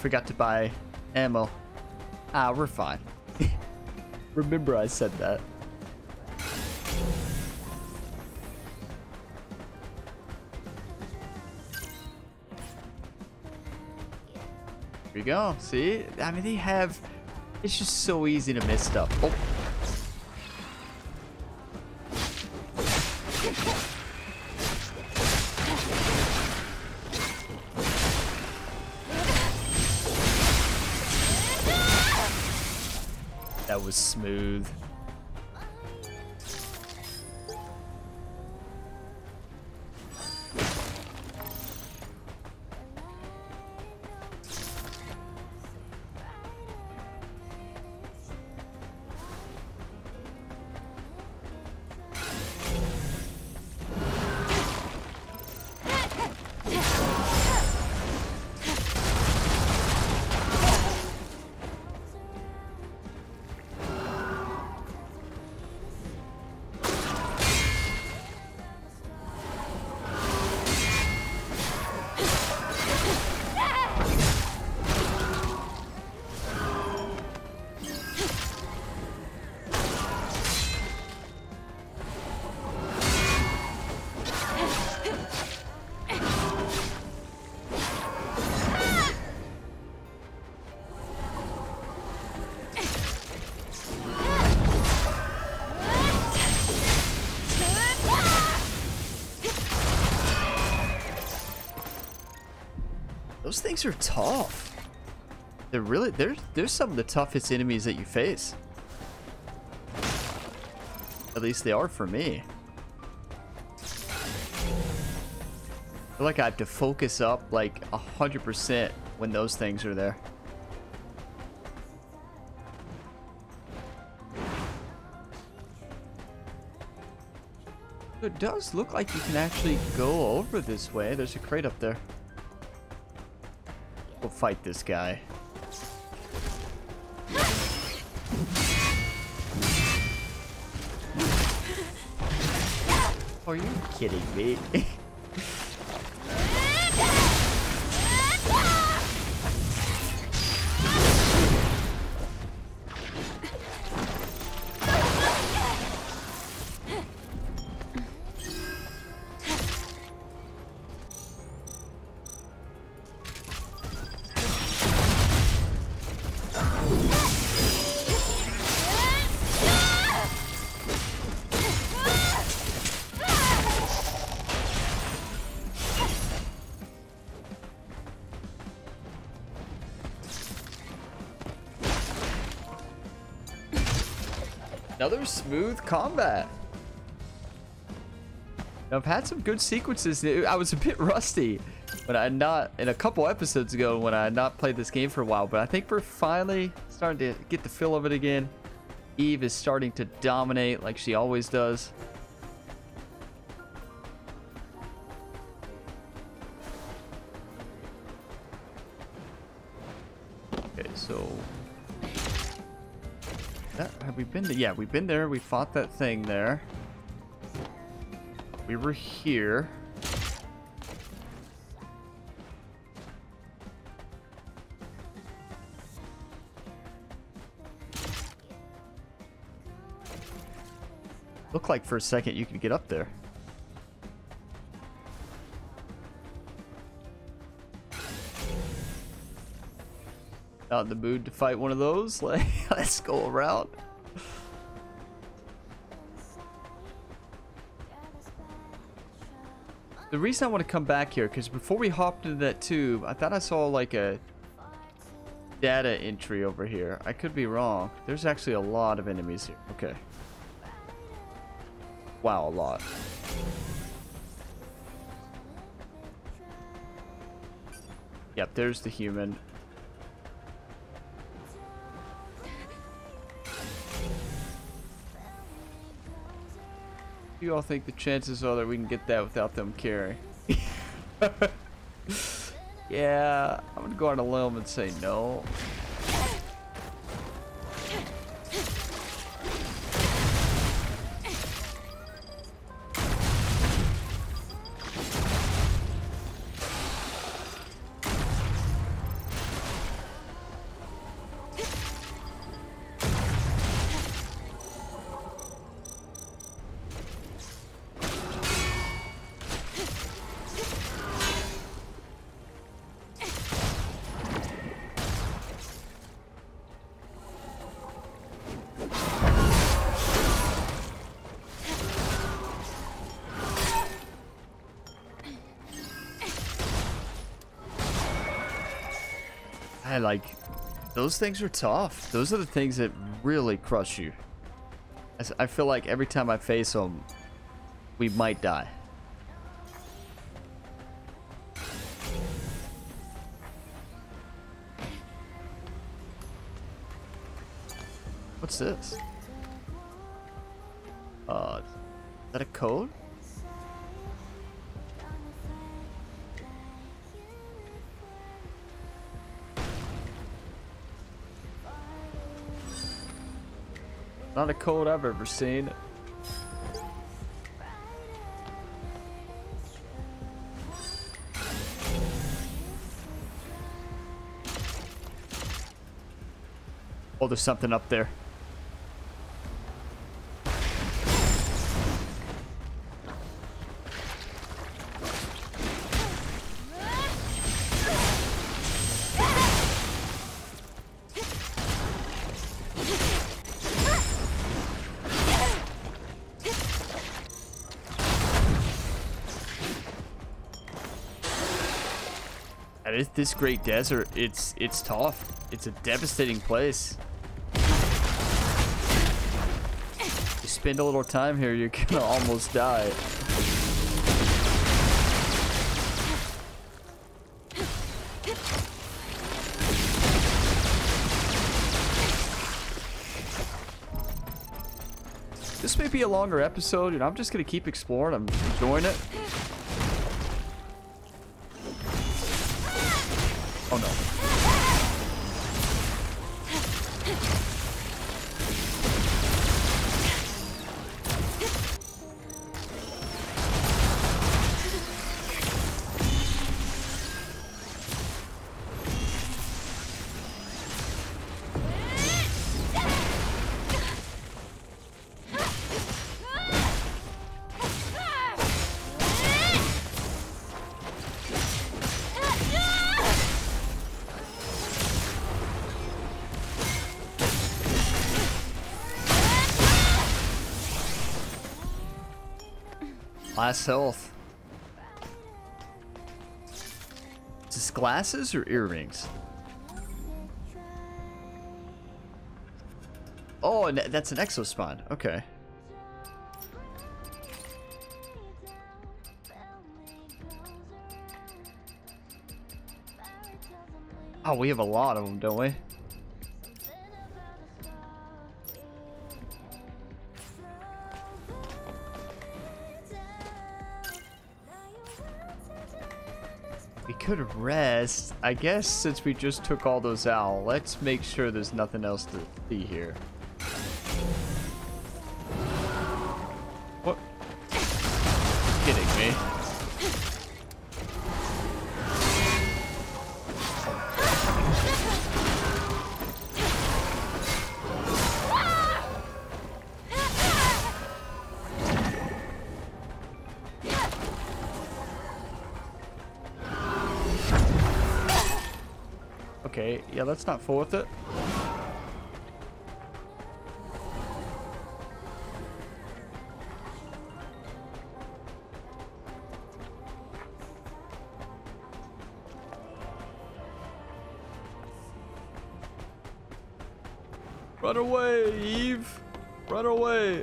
Forgot to buy ammo. Ah, we're fine. Remember I said that. Here we go. See? I mean, they have... It's just so easy to miss stuff. Oh. That was smooth. things are tough. They're really there's there's some of the toughest enemies that you face. At least they are for me. I feel like I have to focus up like a hundred percent when those things are there. It does look like you can actually go over this way. There's a crate up there. We'll fight this guy. Are you kidding me? Another smooth combat. Now, I've had some good sequences. I was a bit rusty when I not in a couple episodes ago when I had not played this game for a while, but I think we're finally starting to get the feel of it again. Eve is starting to dominate like she always does. Okay, so have we been there? Yeah, we've been there. We fought that thing there. We were here. Looked like for a second you could get up there. Not in the mood to fight one of those. Like, let's go around. The reason I want to come back here, because before we hopped into that tube, I thought I saw like a data entry over here. I could be wrong. There's actually a lot of enemies here. Okay. Wow, a lot. Yep, there's the human. You all think the chances are that we can get that without them caring? Yeah, I'm gonna go on a limb and say no. I like those things are tough. Those are the things that really crush you. I feel like every time I face them, we might die. What's this? Uh, is that a code? Not a code I've ever seen. Oh, there's something up there. It's this Great Desert. It's it's tough. It's a devastating place. You spend a little time here, you're gonna almost die. This may be a longer episode, and I'm just gonna keep exploring. I'm enjoying it. Oh no. Last health. Is this glasses or earrings? Oh, and that's an exospine. Okay. Oh, we have a lot of them, don't we? Could rest, I guess, since we just took all those out. Let's make sure there's nothing else to see here. What? Kidding me? Okay, yeah, let's not fool with it. Run away, Eve! Run away!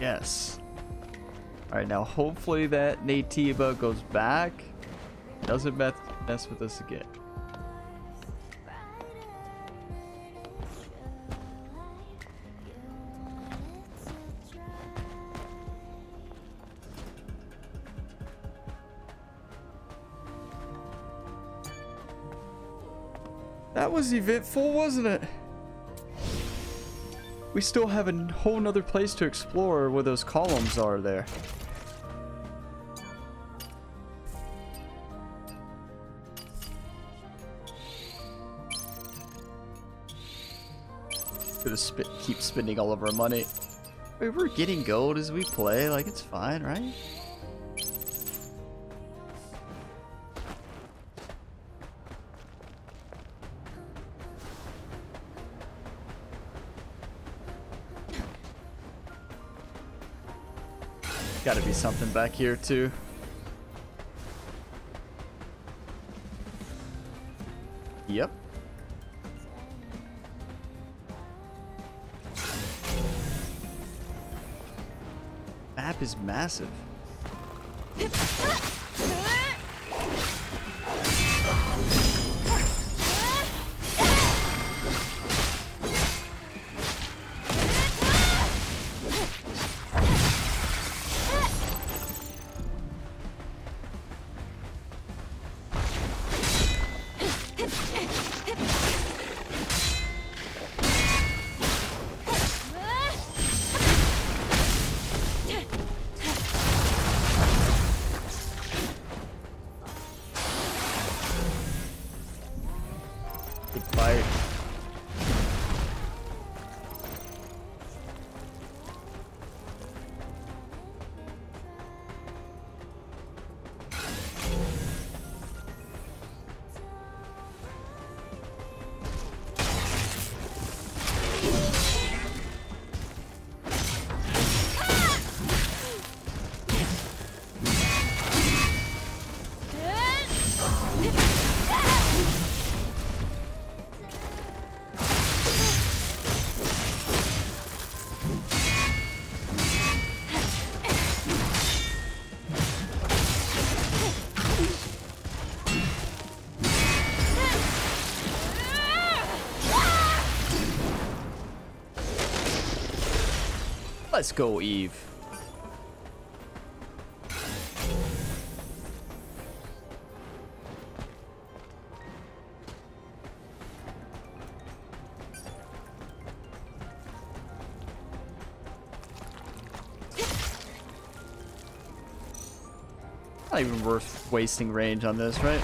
Yes. Alright, now hopefully that Naytiba goes back. Doesn't mess with us again. That was eventful, wasn't it? We still have a whole nother place to explore where those columns are there. Gonna sp- keep spending all of our money. Wait, we're getting gold as we play, like it's fine, right? Gotta be something back here too. Yep. Map is massive. Let's go, Eve. Not even worth wasting range on this, right?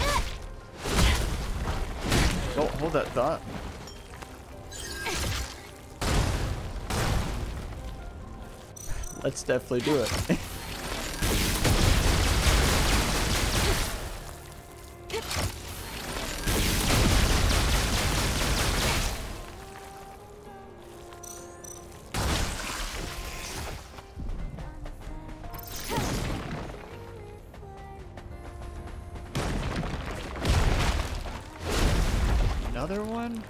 Don't hold that thought. Let's definitely do it. Another one?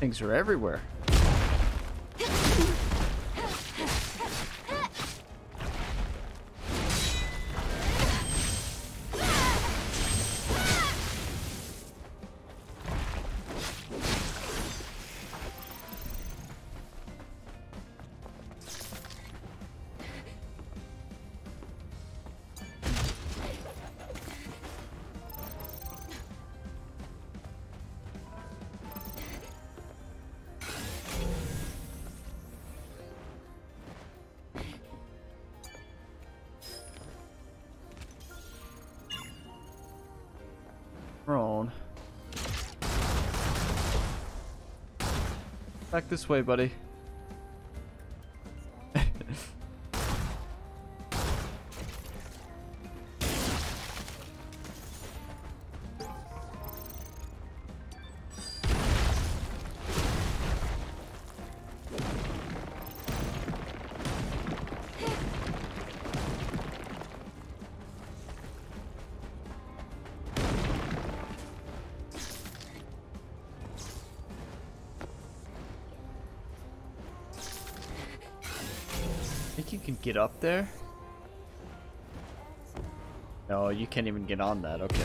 Things are everywhere. Back this way, buddy. You can get up there? No, you can't even get on that. Okay.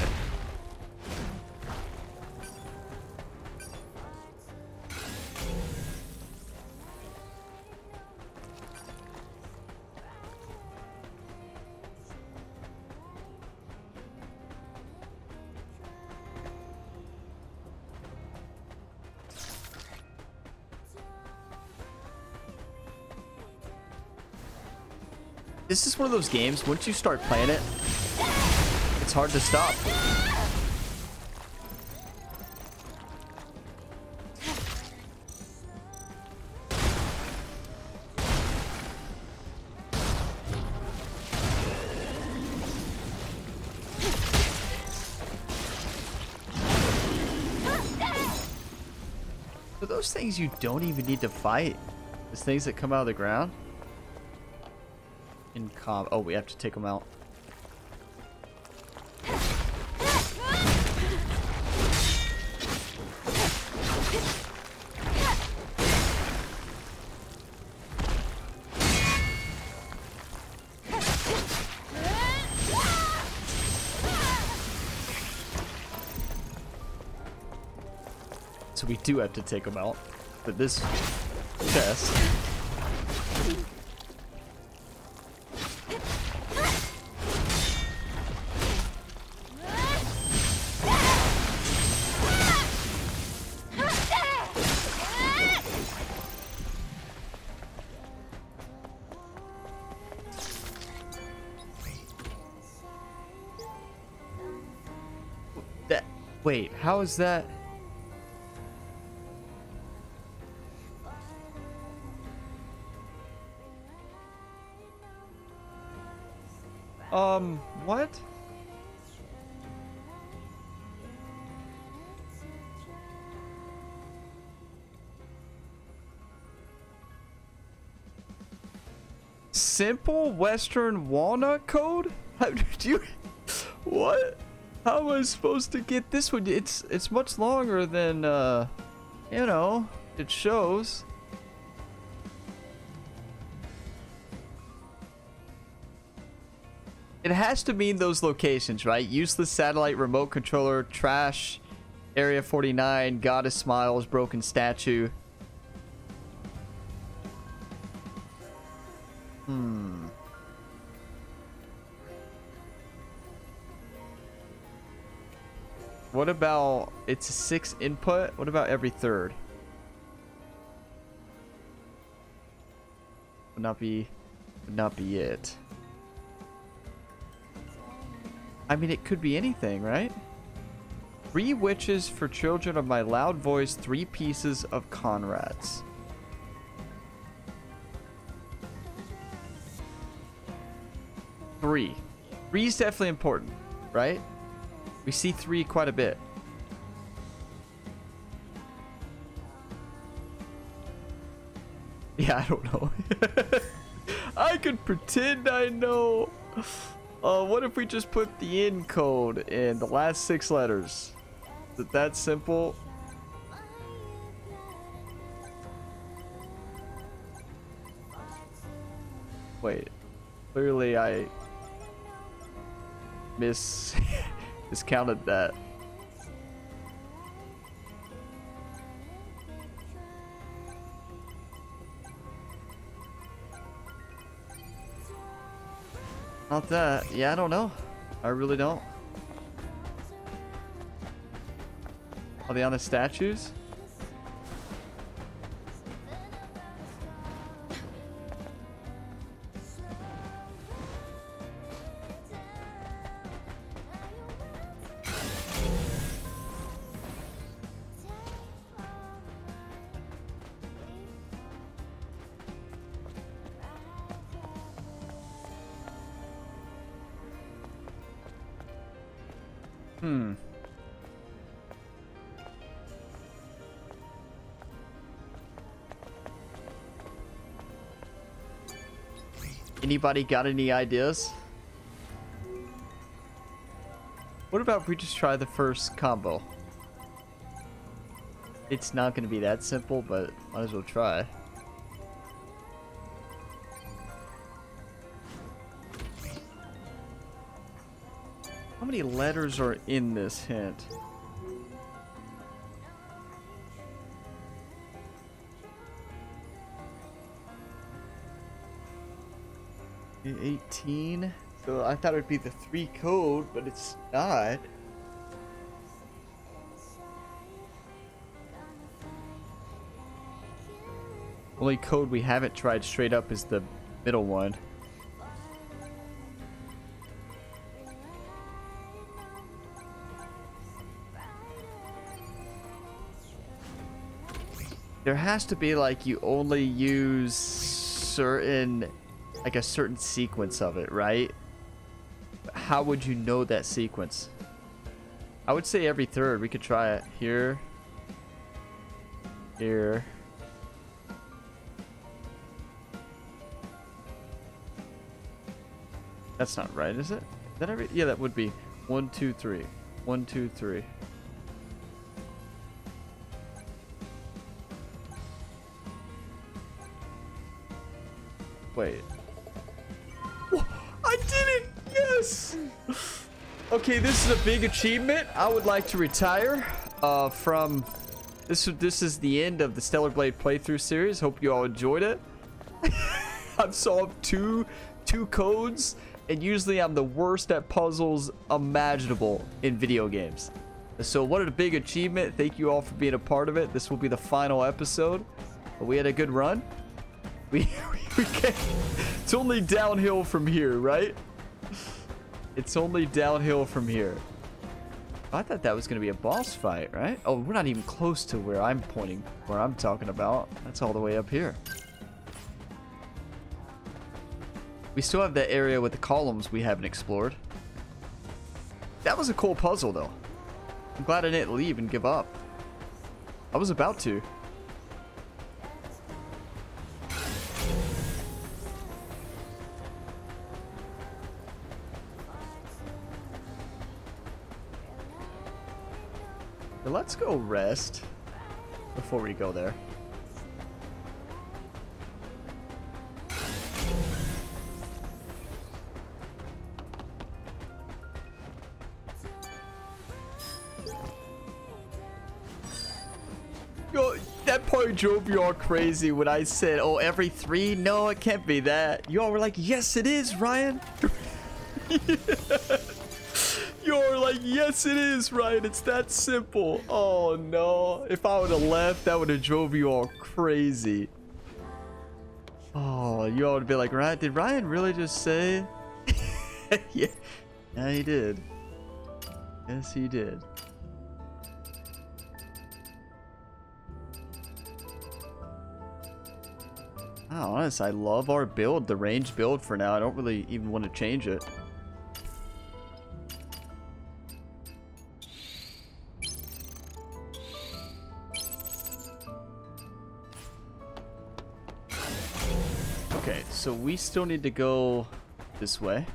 This is one of those games, once you start playing it, it's hard to stop. So those things you don't even need to fight. Those things that come out of the ground. In com- oh, we have to take them out. So we do have to take them out, but this chest. Wait, how is that? Um, what? Simple Western walnut code? How did you? What? How am I supposed to get this one? It's it's much longer than uh, you know, it shows. It has to mean those locations, right? Useless satellite, remote controller, trash, Area forty-nine, Goddess Smiles, broken statue. Hmm. What about it's a six input? What about every third? Would not be, would not be it. I mean, it could be anything, right? Three witches for children of my loud voice, three pieces of Conrad's. Three. Three is definitely important, right? We see three quite a bit. Yeah, I don't know. I could pretend I know. Uh, what if we just put the end code in the last six letters? Is it that simple? Wait. Clearly I mis miscounted that. Not that. Yeah, I don't know. I really don't. Are they on the statues? Hmm. Anybody got any ideas? What about if we just try the first combo? It's not going to be that simple, but might as well try. How many letters are in this hint? eighteen. So I thought it would be the three code, but it's not. Only code we haven't tried straight up is the middle one. There has to be like you only use certain, like a certain sequence of it, right? How would you know that sequence? I would say every third. We could try it here, here, that's not right, is it? Is that every, yeah, that would be one, two, three, one, two, three. Wait. I did it! Yes! Okay, this is a big achievement. I would like to retire uh, from... This, this is the end of the Stellar Blade playthrough series. Hope you all enjoyed it. I've solved two, two codes, and usually I'm the worst at puzzles imaginable in video games. So what a big achievement. Thank you all for being a part of it. This will be the final episode. We had a good run. We... Okay, it's only downhill from here, right? It's only downhill from here. I thought that was going to be a boss fight, right? Oh, we're not even close to where I'm pointing, where I'm talking about. That's all the way up here. We still have that area with the columns we haven't explored. That was a cool puzzle, though. I'm glad I didn't leave and give up. I was about to. Let's go rest before we go there. Yo, that part drove you all crazy when I said, oh, every three? No, it can't be that. You all were like, yes, it is, Ryan. You're like, yes, it is, Ryan. It's that simple. Oh, no. If I would have left, that would have drove you all crazy. Oh, you all would be like, Ryan, did Ryan really just say? Yeah. Yeah, he did. Yes, he did. Wow, honestly, I love our build, the range build for now. I don't really even want to change it. So we still need to go this way.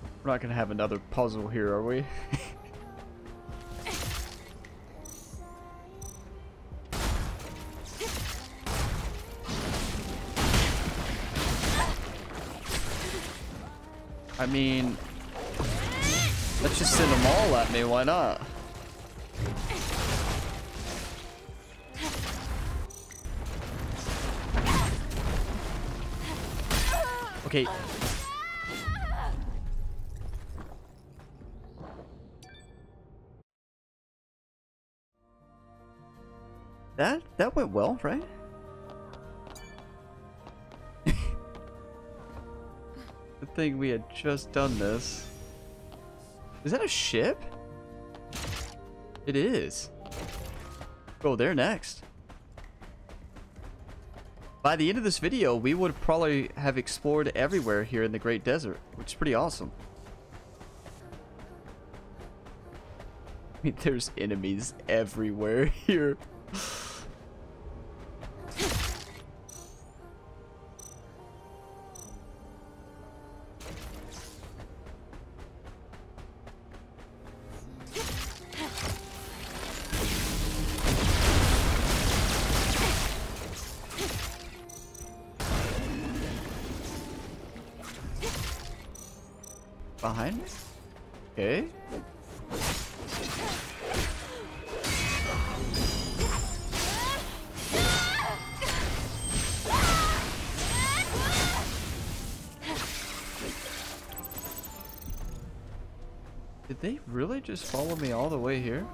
We're not gonna have another puzzle here, are we? I mean, let's just send them all at me, why not? Okay. That, that went well, right? Thing we had just done this. Is that a ship? It is. Go there next. By the end of this video, we would probably have explored everywhere here in the Great Desert, which is pretty awesome. I mean, there's enemies everywhere here. Behind me? Okay. Did they really just follow me all the way here?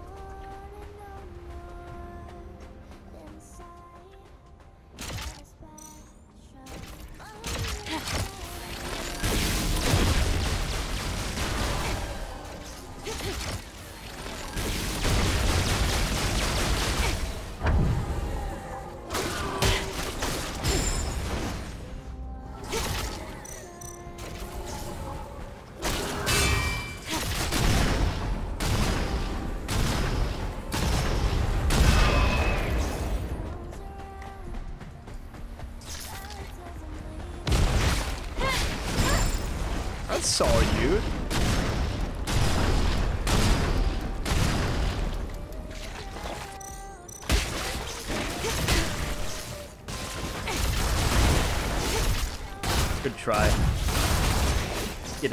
Saw you. Good try. Get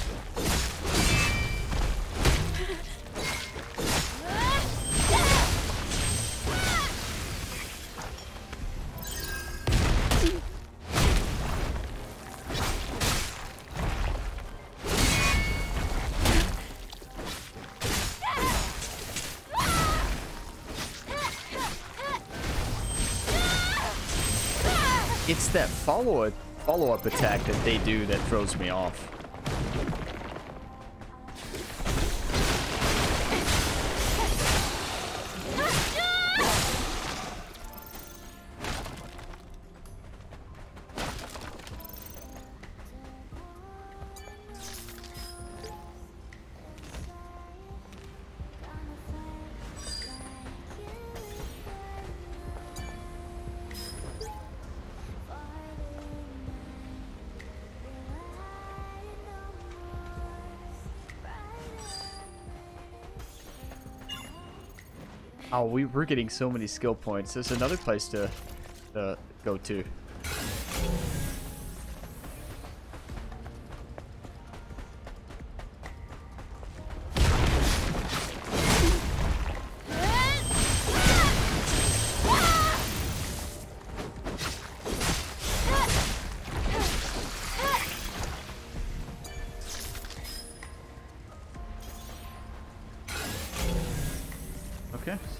it's that follow-up follow-up attack that they do that throws me off. Oh, we were getting so many skill points. There's another place to uh, go to.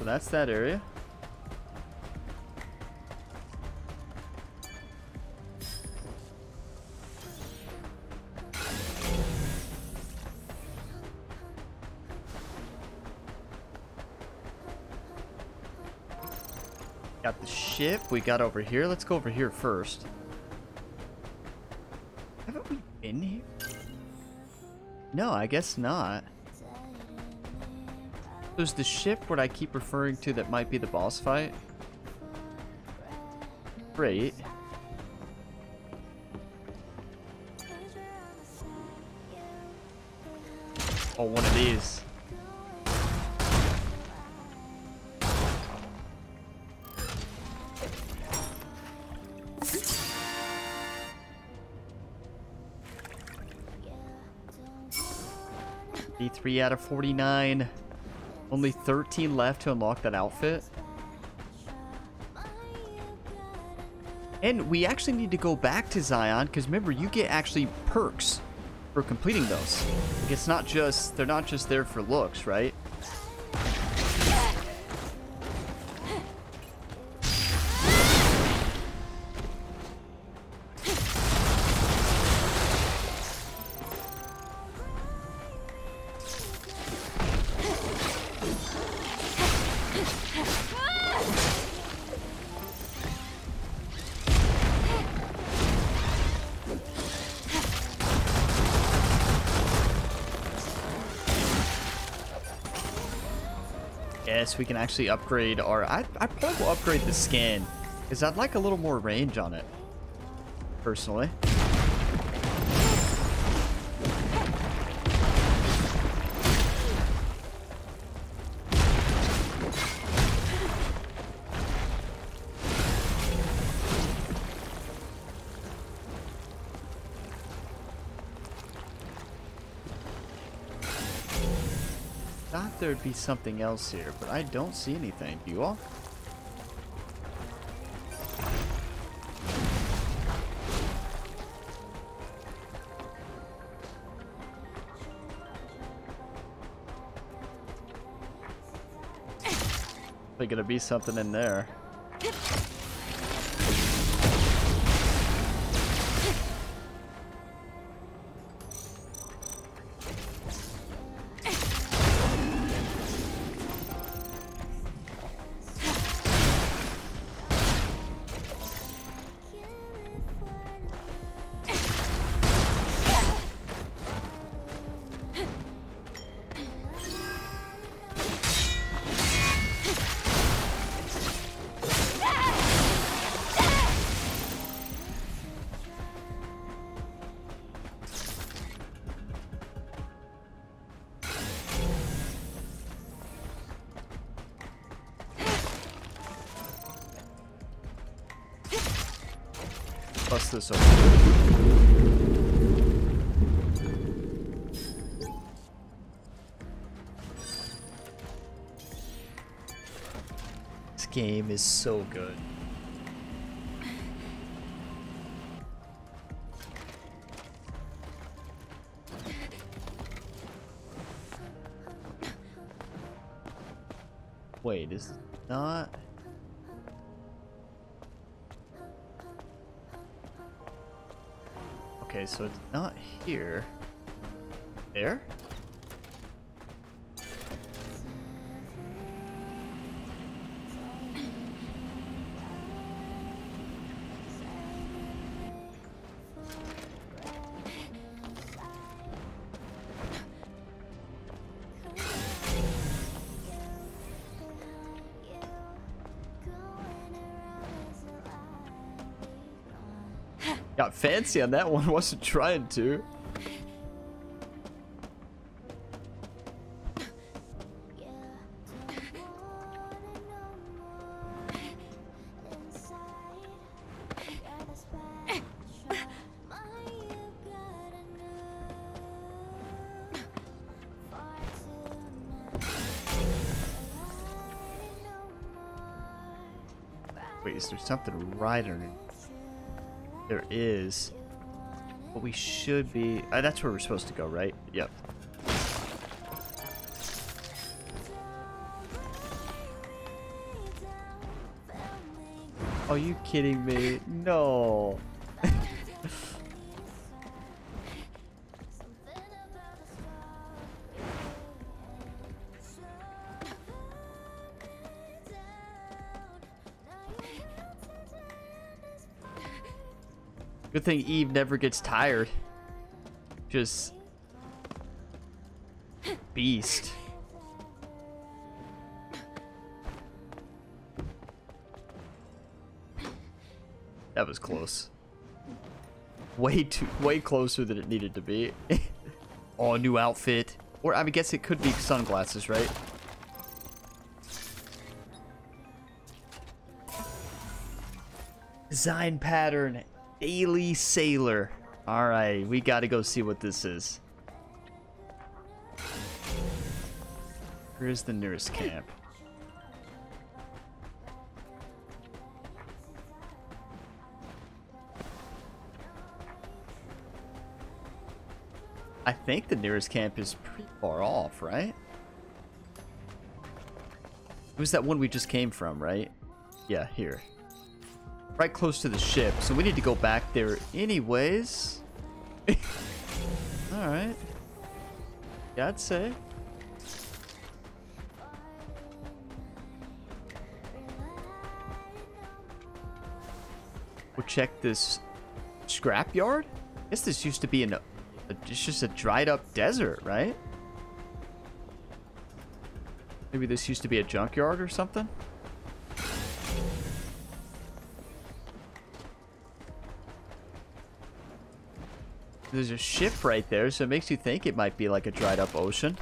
That's that area. Got the ship. We got over here. Let's go over here first. Haven't we been here? No, I guess not. There's the ship what I keep referring to that might be the boss fight. Great. Oh, one of these. D three out of forty-nine. Only thirteen left to unlock that outfit. And we actually need to go back to Zion, because remember, you get actually perks for completing those. Like, it's not just, they're not just there for looks, right? Yes, we can actually upgrade our... I, I probably will upgrade the skin, because I'd like a little more range on it, personally. There'd be something else here, but I don't see anything. Do you all? There's gonna be something in there. Bust this open. This game is so good. Wait, is it not? Okay, so it's not here. There? Got fancy on that one, wasn't trying to. Wait, is there something right underneath? There is, but we should be. Uh, that's where we're supposed to go, right? Yep. Are you kidding me? No. Good thing Eve never gets tired. Just beast. That was close. Way too, way closer than it needed to be. Oh, new outfit. Or I guess it could be sunglasses, right? Design pattern. Daily Sailor. All right, we got to go see what this is. Where's the nearest camp? I think the nearest camp is pretty far off, right? It was that one we just came from, right? Yeah, here. Right close to the ship, so we need to go back there anyways. Alright. Yeah, I'd say. We'll check this scrapyard? I guess this used to be an... It's just a dried up desert, right? Maybe this used to be a junkyard or something? There's a ship right there, so it makes you think it might be like a dried up ocean.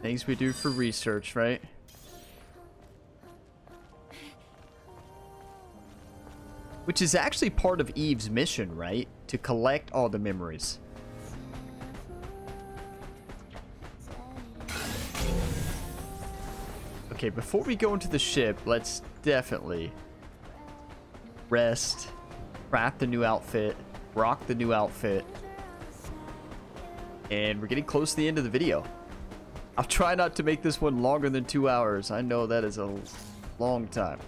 Things we do for research, right? Which is actually part of Eve's mission, right? To collect all the memories. Okay, before we go into the ship, let's definitely rest, craft the new outfit, rock the new outfit. And we're getting close to the end of the video. I'll try not to make this one longer than two hours. I know that is a long time.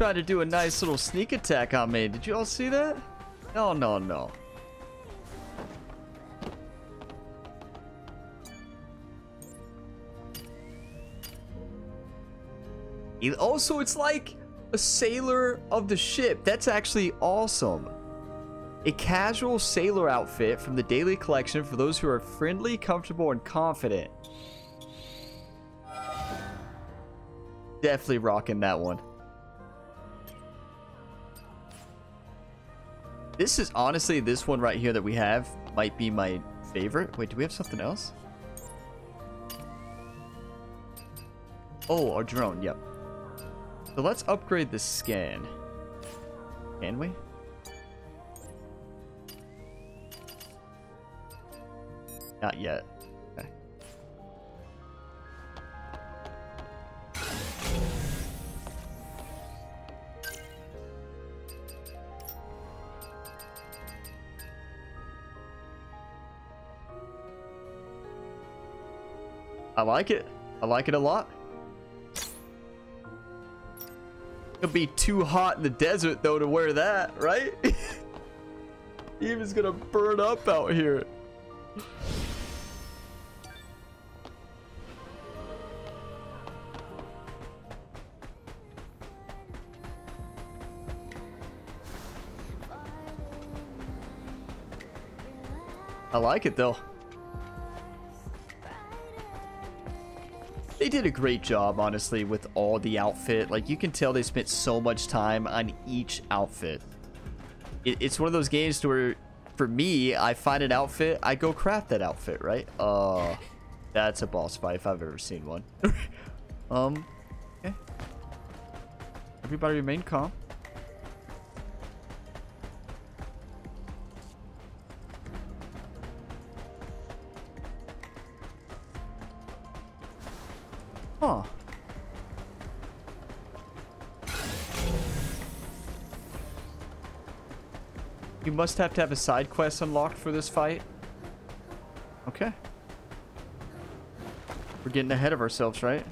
Try to do a nice little sneak attack on me. Did you all see that? No, no, no. Also, it's like a sailor of the ship. That's actually awesome. A casual sailor outfit from the daily collection for those who are friendly, comfortable, and confident. Definitely rocking that one. This is honestly, this one right here that we have might be my favorite. Wait, do we have something else? Oh, our drone. Yep. So let's upgrade the scan. Can we? Not yet. Okay. I like it. I like it a lot. It'll be too hot in the desert though to wear that, right? Eve is gonna burn up out here. I like it though. They did a great job, honestly, with all the outfit. Like, you can tell they spent so much time on each outfit. It, it's one of those games where, for me, I find an outfit, I go craft that outfit, right? Uh, that's a boss fight if I've ever seen one. um, okay. Everybody remain calm. Huh. You must have to have a side quest unlocked for this fight. Okay. We're getting ahead of ourselves, right?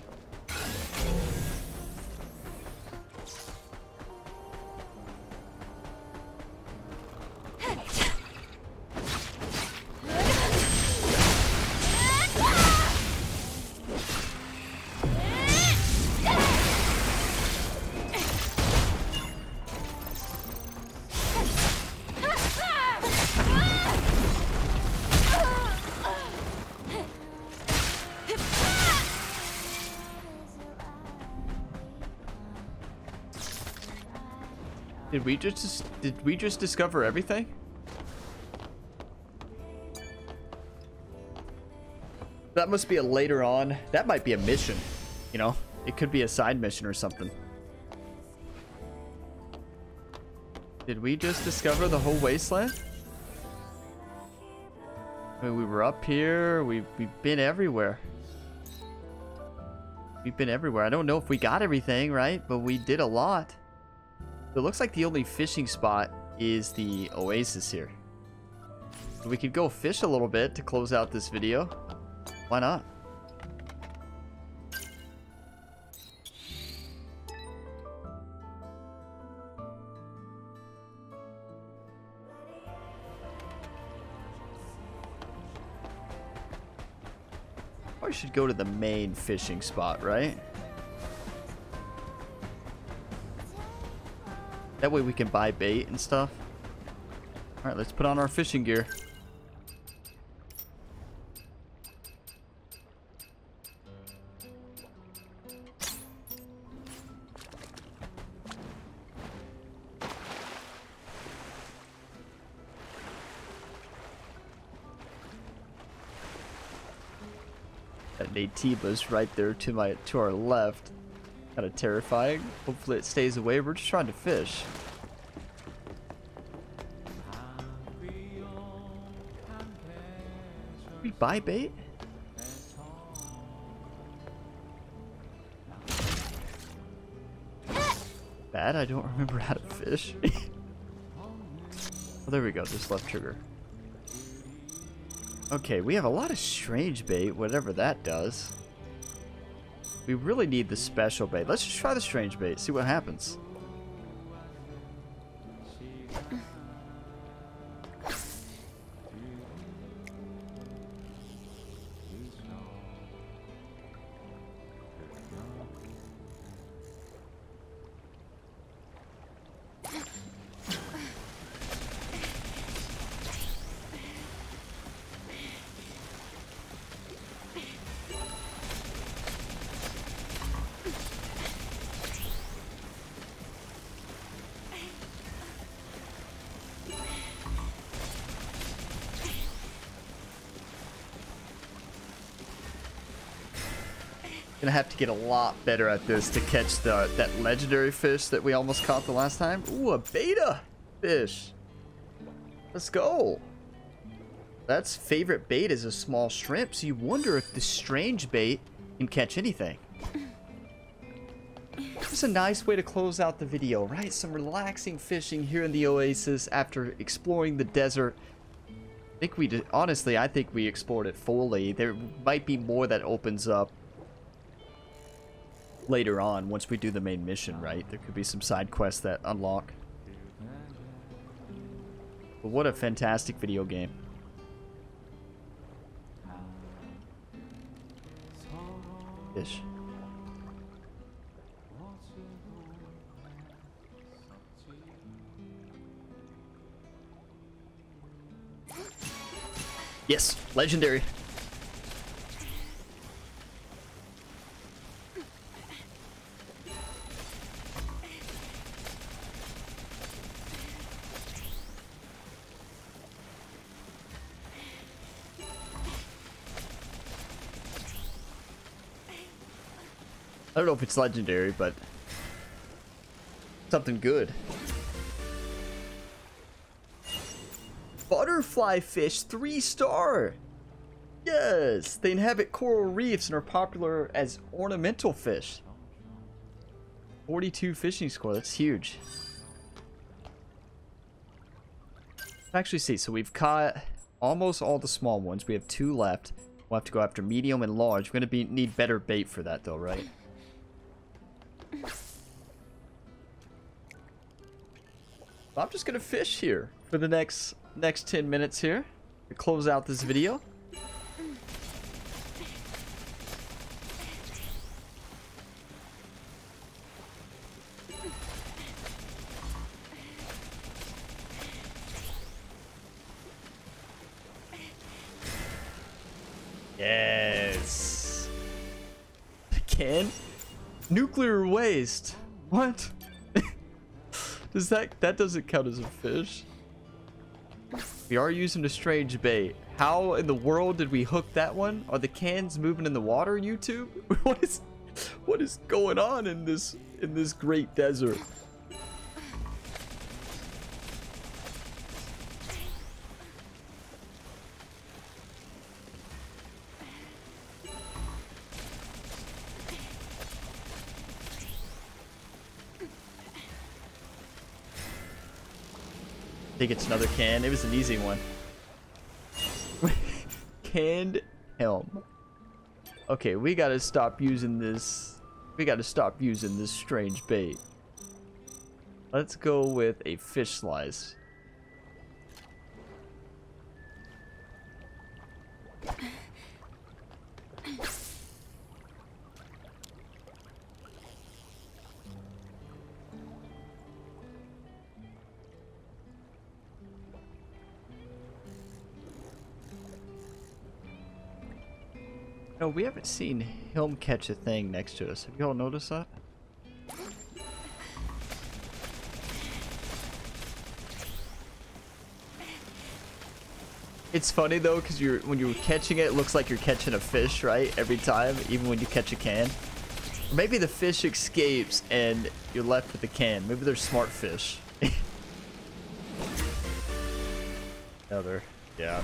Did we just did we just discover everything? That must be a later on. That might be a mission. You know, it could be a side mission or something. Did we just discover the whole wasteland? I mean, we were up here. We we've been everywhere. We've been everywhere. I don't know if we got everything right, but we did a lot. It looks like the only fishing spot is the oasis here. So we could go fish a little bit to close out this video. Why not? Or we should go to the main fishing spot, right? That way we can buy bait and stuff. Alright, let's put on our fishing gear. That Naytiba's right there to my to our left. Kind of terrifying. Hopefully it stays away. We're just trying to fish. Can we buy bait? Bad, I don't remember how to fish. Well, there we go. Just left trigger. Okay, we have a lot of strange bait, whatever that does. We really need the special bait. Let's just try the strange bait, see what happens. Gonna have to get a lot better at this to catch the that legendary fish that we almost caught the last time. Ooh, a beta fish. Let's go. That's favorite bait is a small shrimp, so you wonder if this strange bait can catch anything. It was a nice way to close out the video, right? Some relaxing fishing here in the oasis after exploring the desert. I think we did, honestly, I think we explored it fully. There might be more that opens up later on, once we do the main mission, right? There could be some side quests that unlock. But what a fantastic video game. Fish. Yes, legendary. I don't know if it's legendary, but something good. Butterfly fish, three star. Yes, they inhabit coral reefs and are popular as ornamental fish. forty-two fishing score, that's huge. Let's actually see, so we've caught almost all the small ones. We have two left. We'll have to go after medium and large. We're gonna be need better bait for that though, right? I'm just gonna fish here for the next next ten minutes here to close out this video. Yes. Again? Nuclear waste. What? Does that that doesn't count as a fish? We are using a strange bait. How in the world did we hook that one? Are the cans moving in the water, YouTube? What is what is going on in this in this great desert? I think it's another can. It was an easy one. Canned helm. Okay, we gotta stop using this. We gotta stop using this strange bait. Let's go with a fish slice. No, we haven't seen him catch a thing next to us. Have you all noticed that? It's funny though, because you're when you're catching it, it looks like you're catching a fish, right? Every time, even when you catch a can. Or maybe the fish escapes and you're left with the can. Maybe they're smart fish. Another, yeah.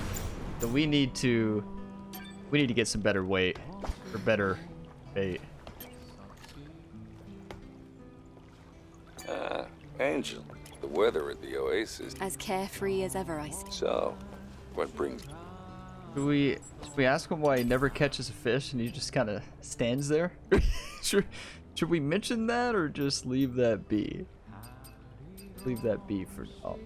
So we need to. We need to get some better weight or better bait. Ah, Angel, the weather at the oasis. As carefree as ever, I see. So, what brings... Do we, do we ask him why he never catches a fish and he just kind of stands there? should, should we mention that or just leave that be? Leave that be for now.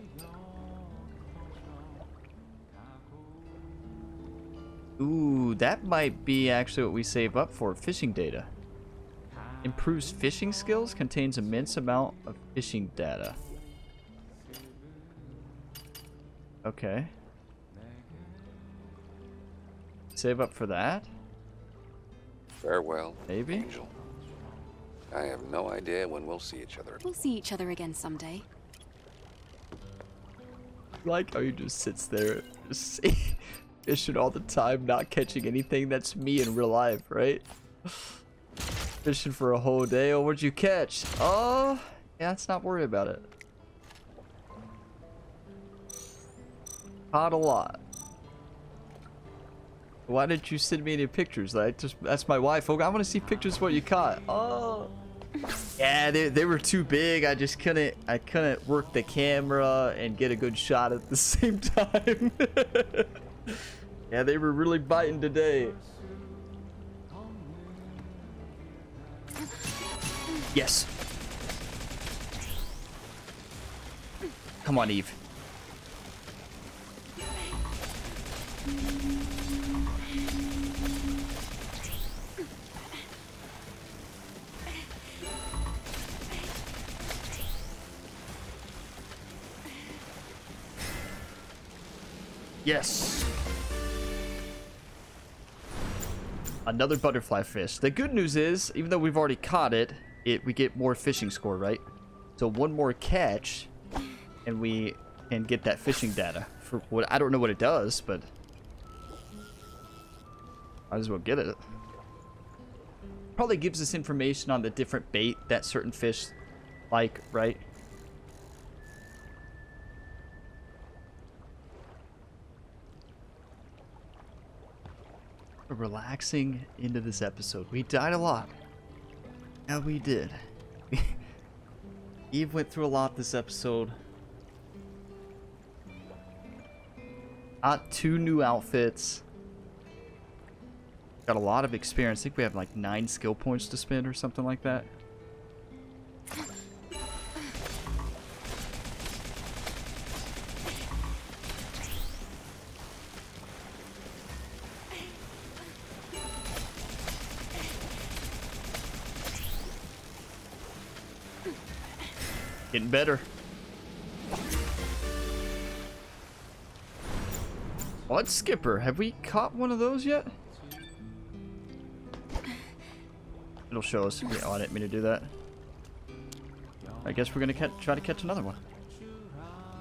Ooh, that might be actually what we save up for, fishing data. Improves fishing skills, contains immense amount of fishing data. Okay. Save up for that. Farewell, maybe. Angel. I have no idea when we'll see each other. We'll see each other again someday. Like how he just sits there. Just fishing all the time, not catching anything. That's me in real life, right? Fishing for a whole day. Oh, what'd you catch? Oh, yeah, let's not worry about it. Caught a lot. Why didn't you send me any pictures? I just, that's my wife. Oh, I want to see pictures of what you caught. Oh. Yeah, they, they were too big. I just couldn't I couldn't work the camera and get a good shot at the same time. Yeah, they were really biting today. Yes. Come on, Eve. Yes. Another butterfly fish. The good news is, even though we've already caught it, it we get more fishing score, right? So one more catch, and we can get that fishing data. For what I don't know what it does, but might as well get it. Probably gives us information on the different bait that certain fish like, right? Relaxing into this episode. We died a lot. Yeah, we did. Eve went through a lot this episode. Got two new outfits. Got a lot of experience. I think we have like nine skill points to spend or something like that. Getting better. Odd skipper. Have we caught one of those yet? It'll show us. Yeah, oh, I didn't mean to do that. I guess we're gonna catch, try to catch another one.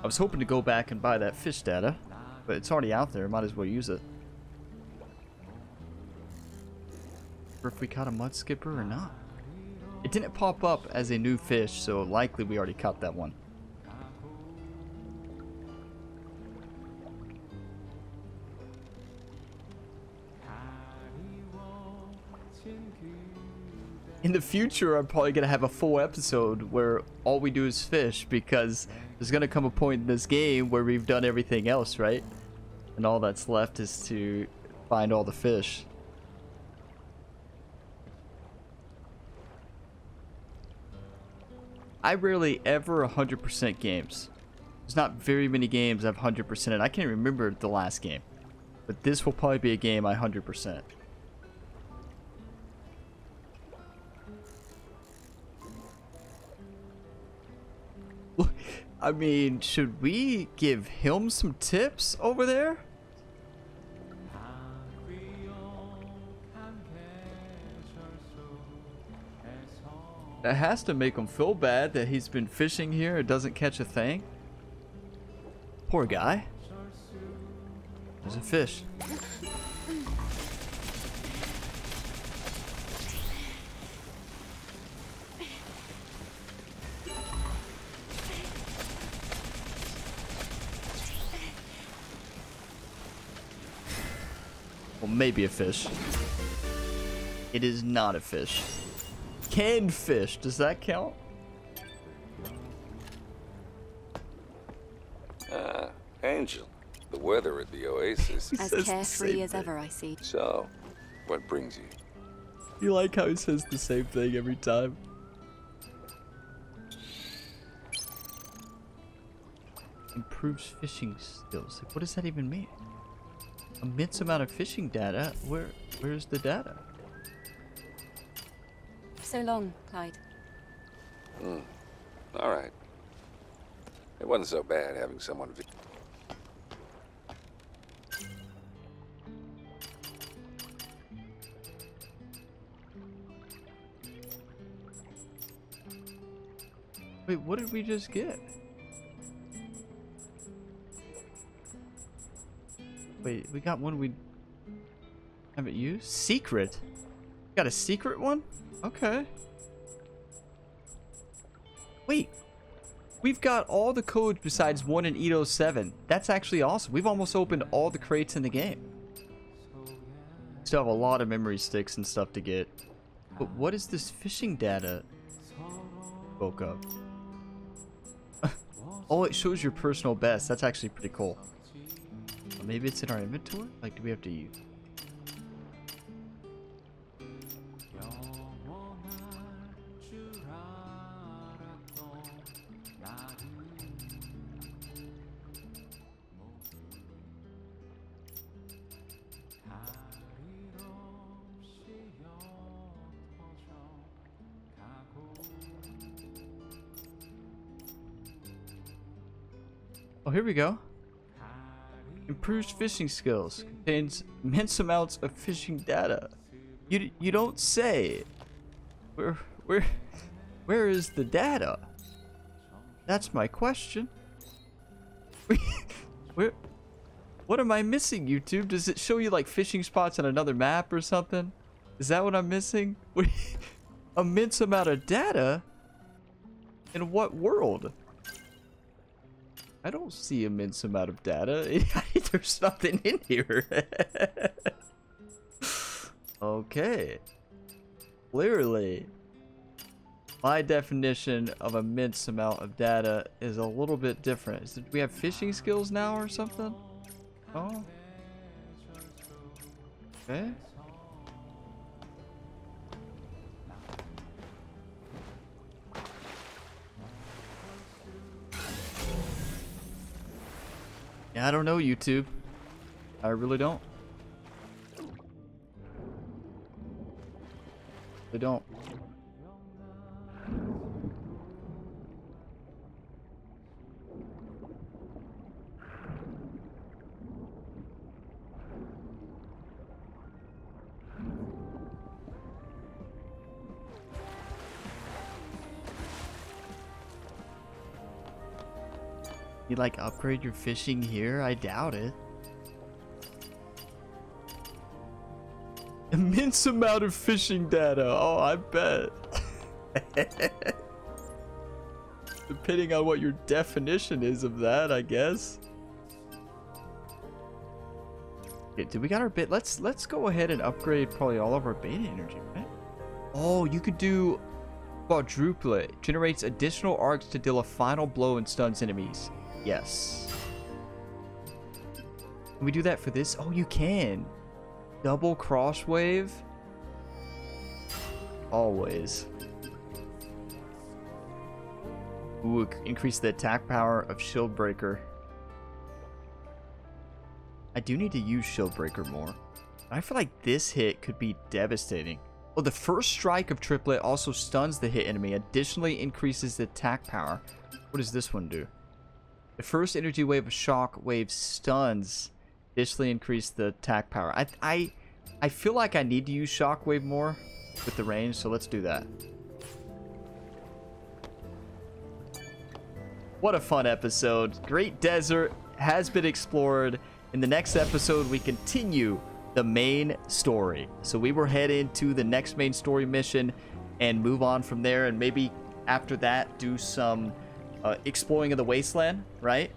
I was hoping to go back and buy that fish data, but it's already out there. Might as well use it. Or if we caught a mud skipper or not. It didn't pop up as a new fish, so likely we already caught that one. In the future, I'm probably going to have a full episode where all we do is fish, because there's going to come a point in this game where we've done everything else, right? And all that's left is to find all the fish. I rarely ever one hundred percent games. There's not very many games I've one hundred percent in. I can't remember the last game. But this will probably be a game I one hundred percent. Look, I mean, should we give him some tips over there? That has to make him feel bad that he's been fishing here and doesn't catch a thing. Poor guy. There's a fish. Well, maybe a fish. It is not a fish. Canned fish, does that count? Ah, Angel, the weather at the Oasis. As carefree as ever, I see. So, what brings you? You like how he says the same thing every time? Improves fishing skills. What does that even mean? Immense amount of fishing data. Where, where's the data? So long, Clyde. Mm. All right. It wasn't so bad having someone. Wait, what did we just get? Wait, we got one we haven't used? Secret? We got a secret one? Okay. Wait. We've got all the codes besides one in eight oh seven. That's actually awesome. We've almost opened all the crates in the game. Still have a lot of memory sticks and stuff to get. But what is this fishing data? Woke up. Oh, it shows your personal best. That's actually pretty cool. Maybe it's in our inventory? Like, do we have to use? Oh, here we go. Improves fishing skills. Contains immense amounts of fishing data. You you don't say. Where where where is the data? That's my question. Where? What am I missing, YouTube? Does it show you like fishing spots on another map or something? Is that what I'm missing? Immense amount of data? In what world? I don't see immense amount of data. There's nothing in here. Okay. Clearly, my definition of immense amount of data is a little bit different. Is it, do we have fishing skills now or something? Oh. Okay. I don't know, YouTube. I really don't. They don't. You like upgrade your fishing here? I doubt it. Immense amount of fishing data. Oh, I bet. Depending on what your definition is of that, I guess. Okay, do we got our bait? Let's let's go ahead and upgrade probably all of our beta energy, right? Oh, you could do quadruple it. Generates additional arcs to deal a final blow and stuns enemies. Yes. Can we do that for this? Oh, you can. Double cross wave. Always. Ooh, increase the attack power of Shield Breaker. I do need to use Shield Breaker more. I feel like this hit could be devastating. Oh, the first strike of triplet also stuns the hit enemy. Additionally, increases the attack power. What does this one do? The first energy wave of shock wave stuns, additionally increase the attack power. I, I, I feel like I need to use shockwave more with the range, so let's do that. What a fun episode. Great Desert has been explored. In the next episode, we continue the main story. So we will head into the next main story mission and move on from there, and maybe after that do some... Uh, exploring of the Wasteland, right?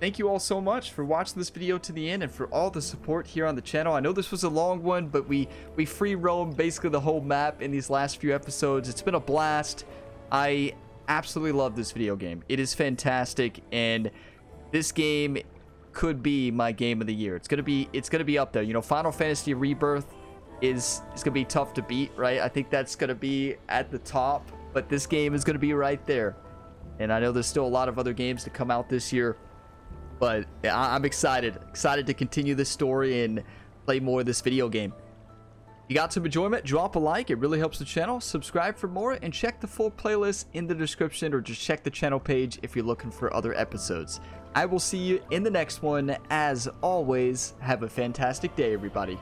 Thank you all so much for watching this video to the end and for all the support here on the channel. I know this was a long one, but we we free roam basically the whole map in these last few episodes. It's been a blast. I absolutely love this video game. It is fantastic, and this game could be my game of the year. It's gonna be it's gonna be up there. You know, Final Fantasy Rebirth is it's gonna be tough to beat, right? I think that's gonna be at the top, but this game is gonna be right there. And I know there's still a lot of other games to come out this year, but I'm excited. Excited to continue this story and play more of this video game. If you got some enjoyment, drop a like. It really helps the channel. Subscribe for more and check the full playlist in the description, or just check the channel page if you're looking for other episodes. I will see you in the next one. As always, have a fantastic day, everybody.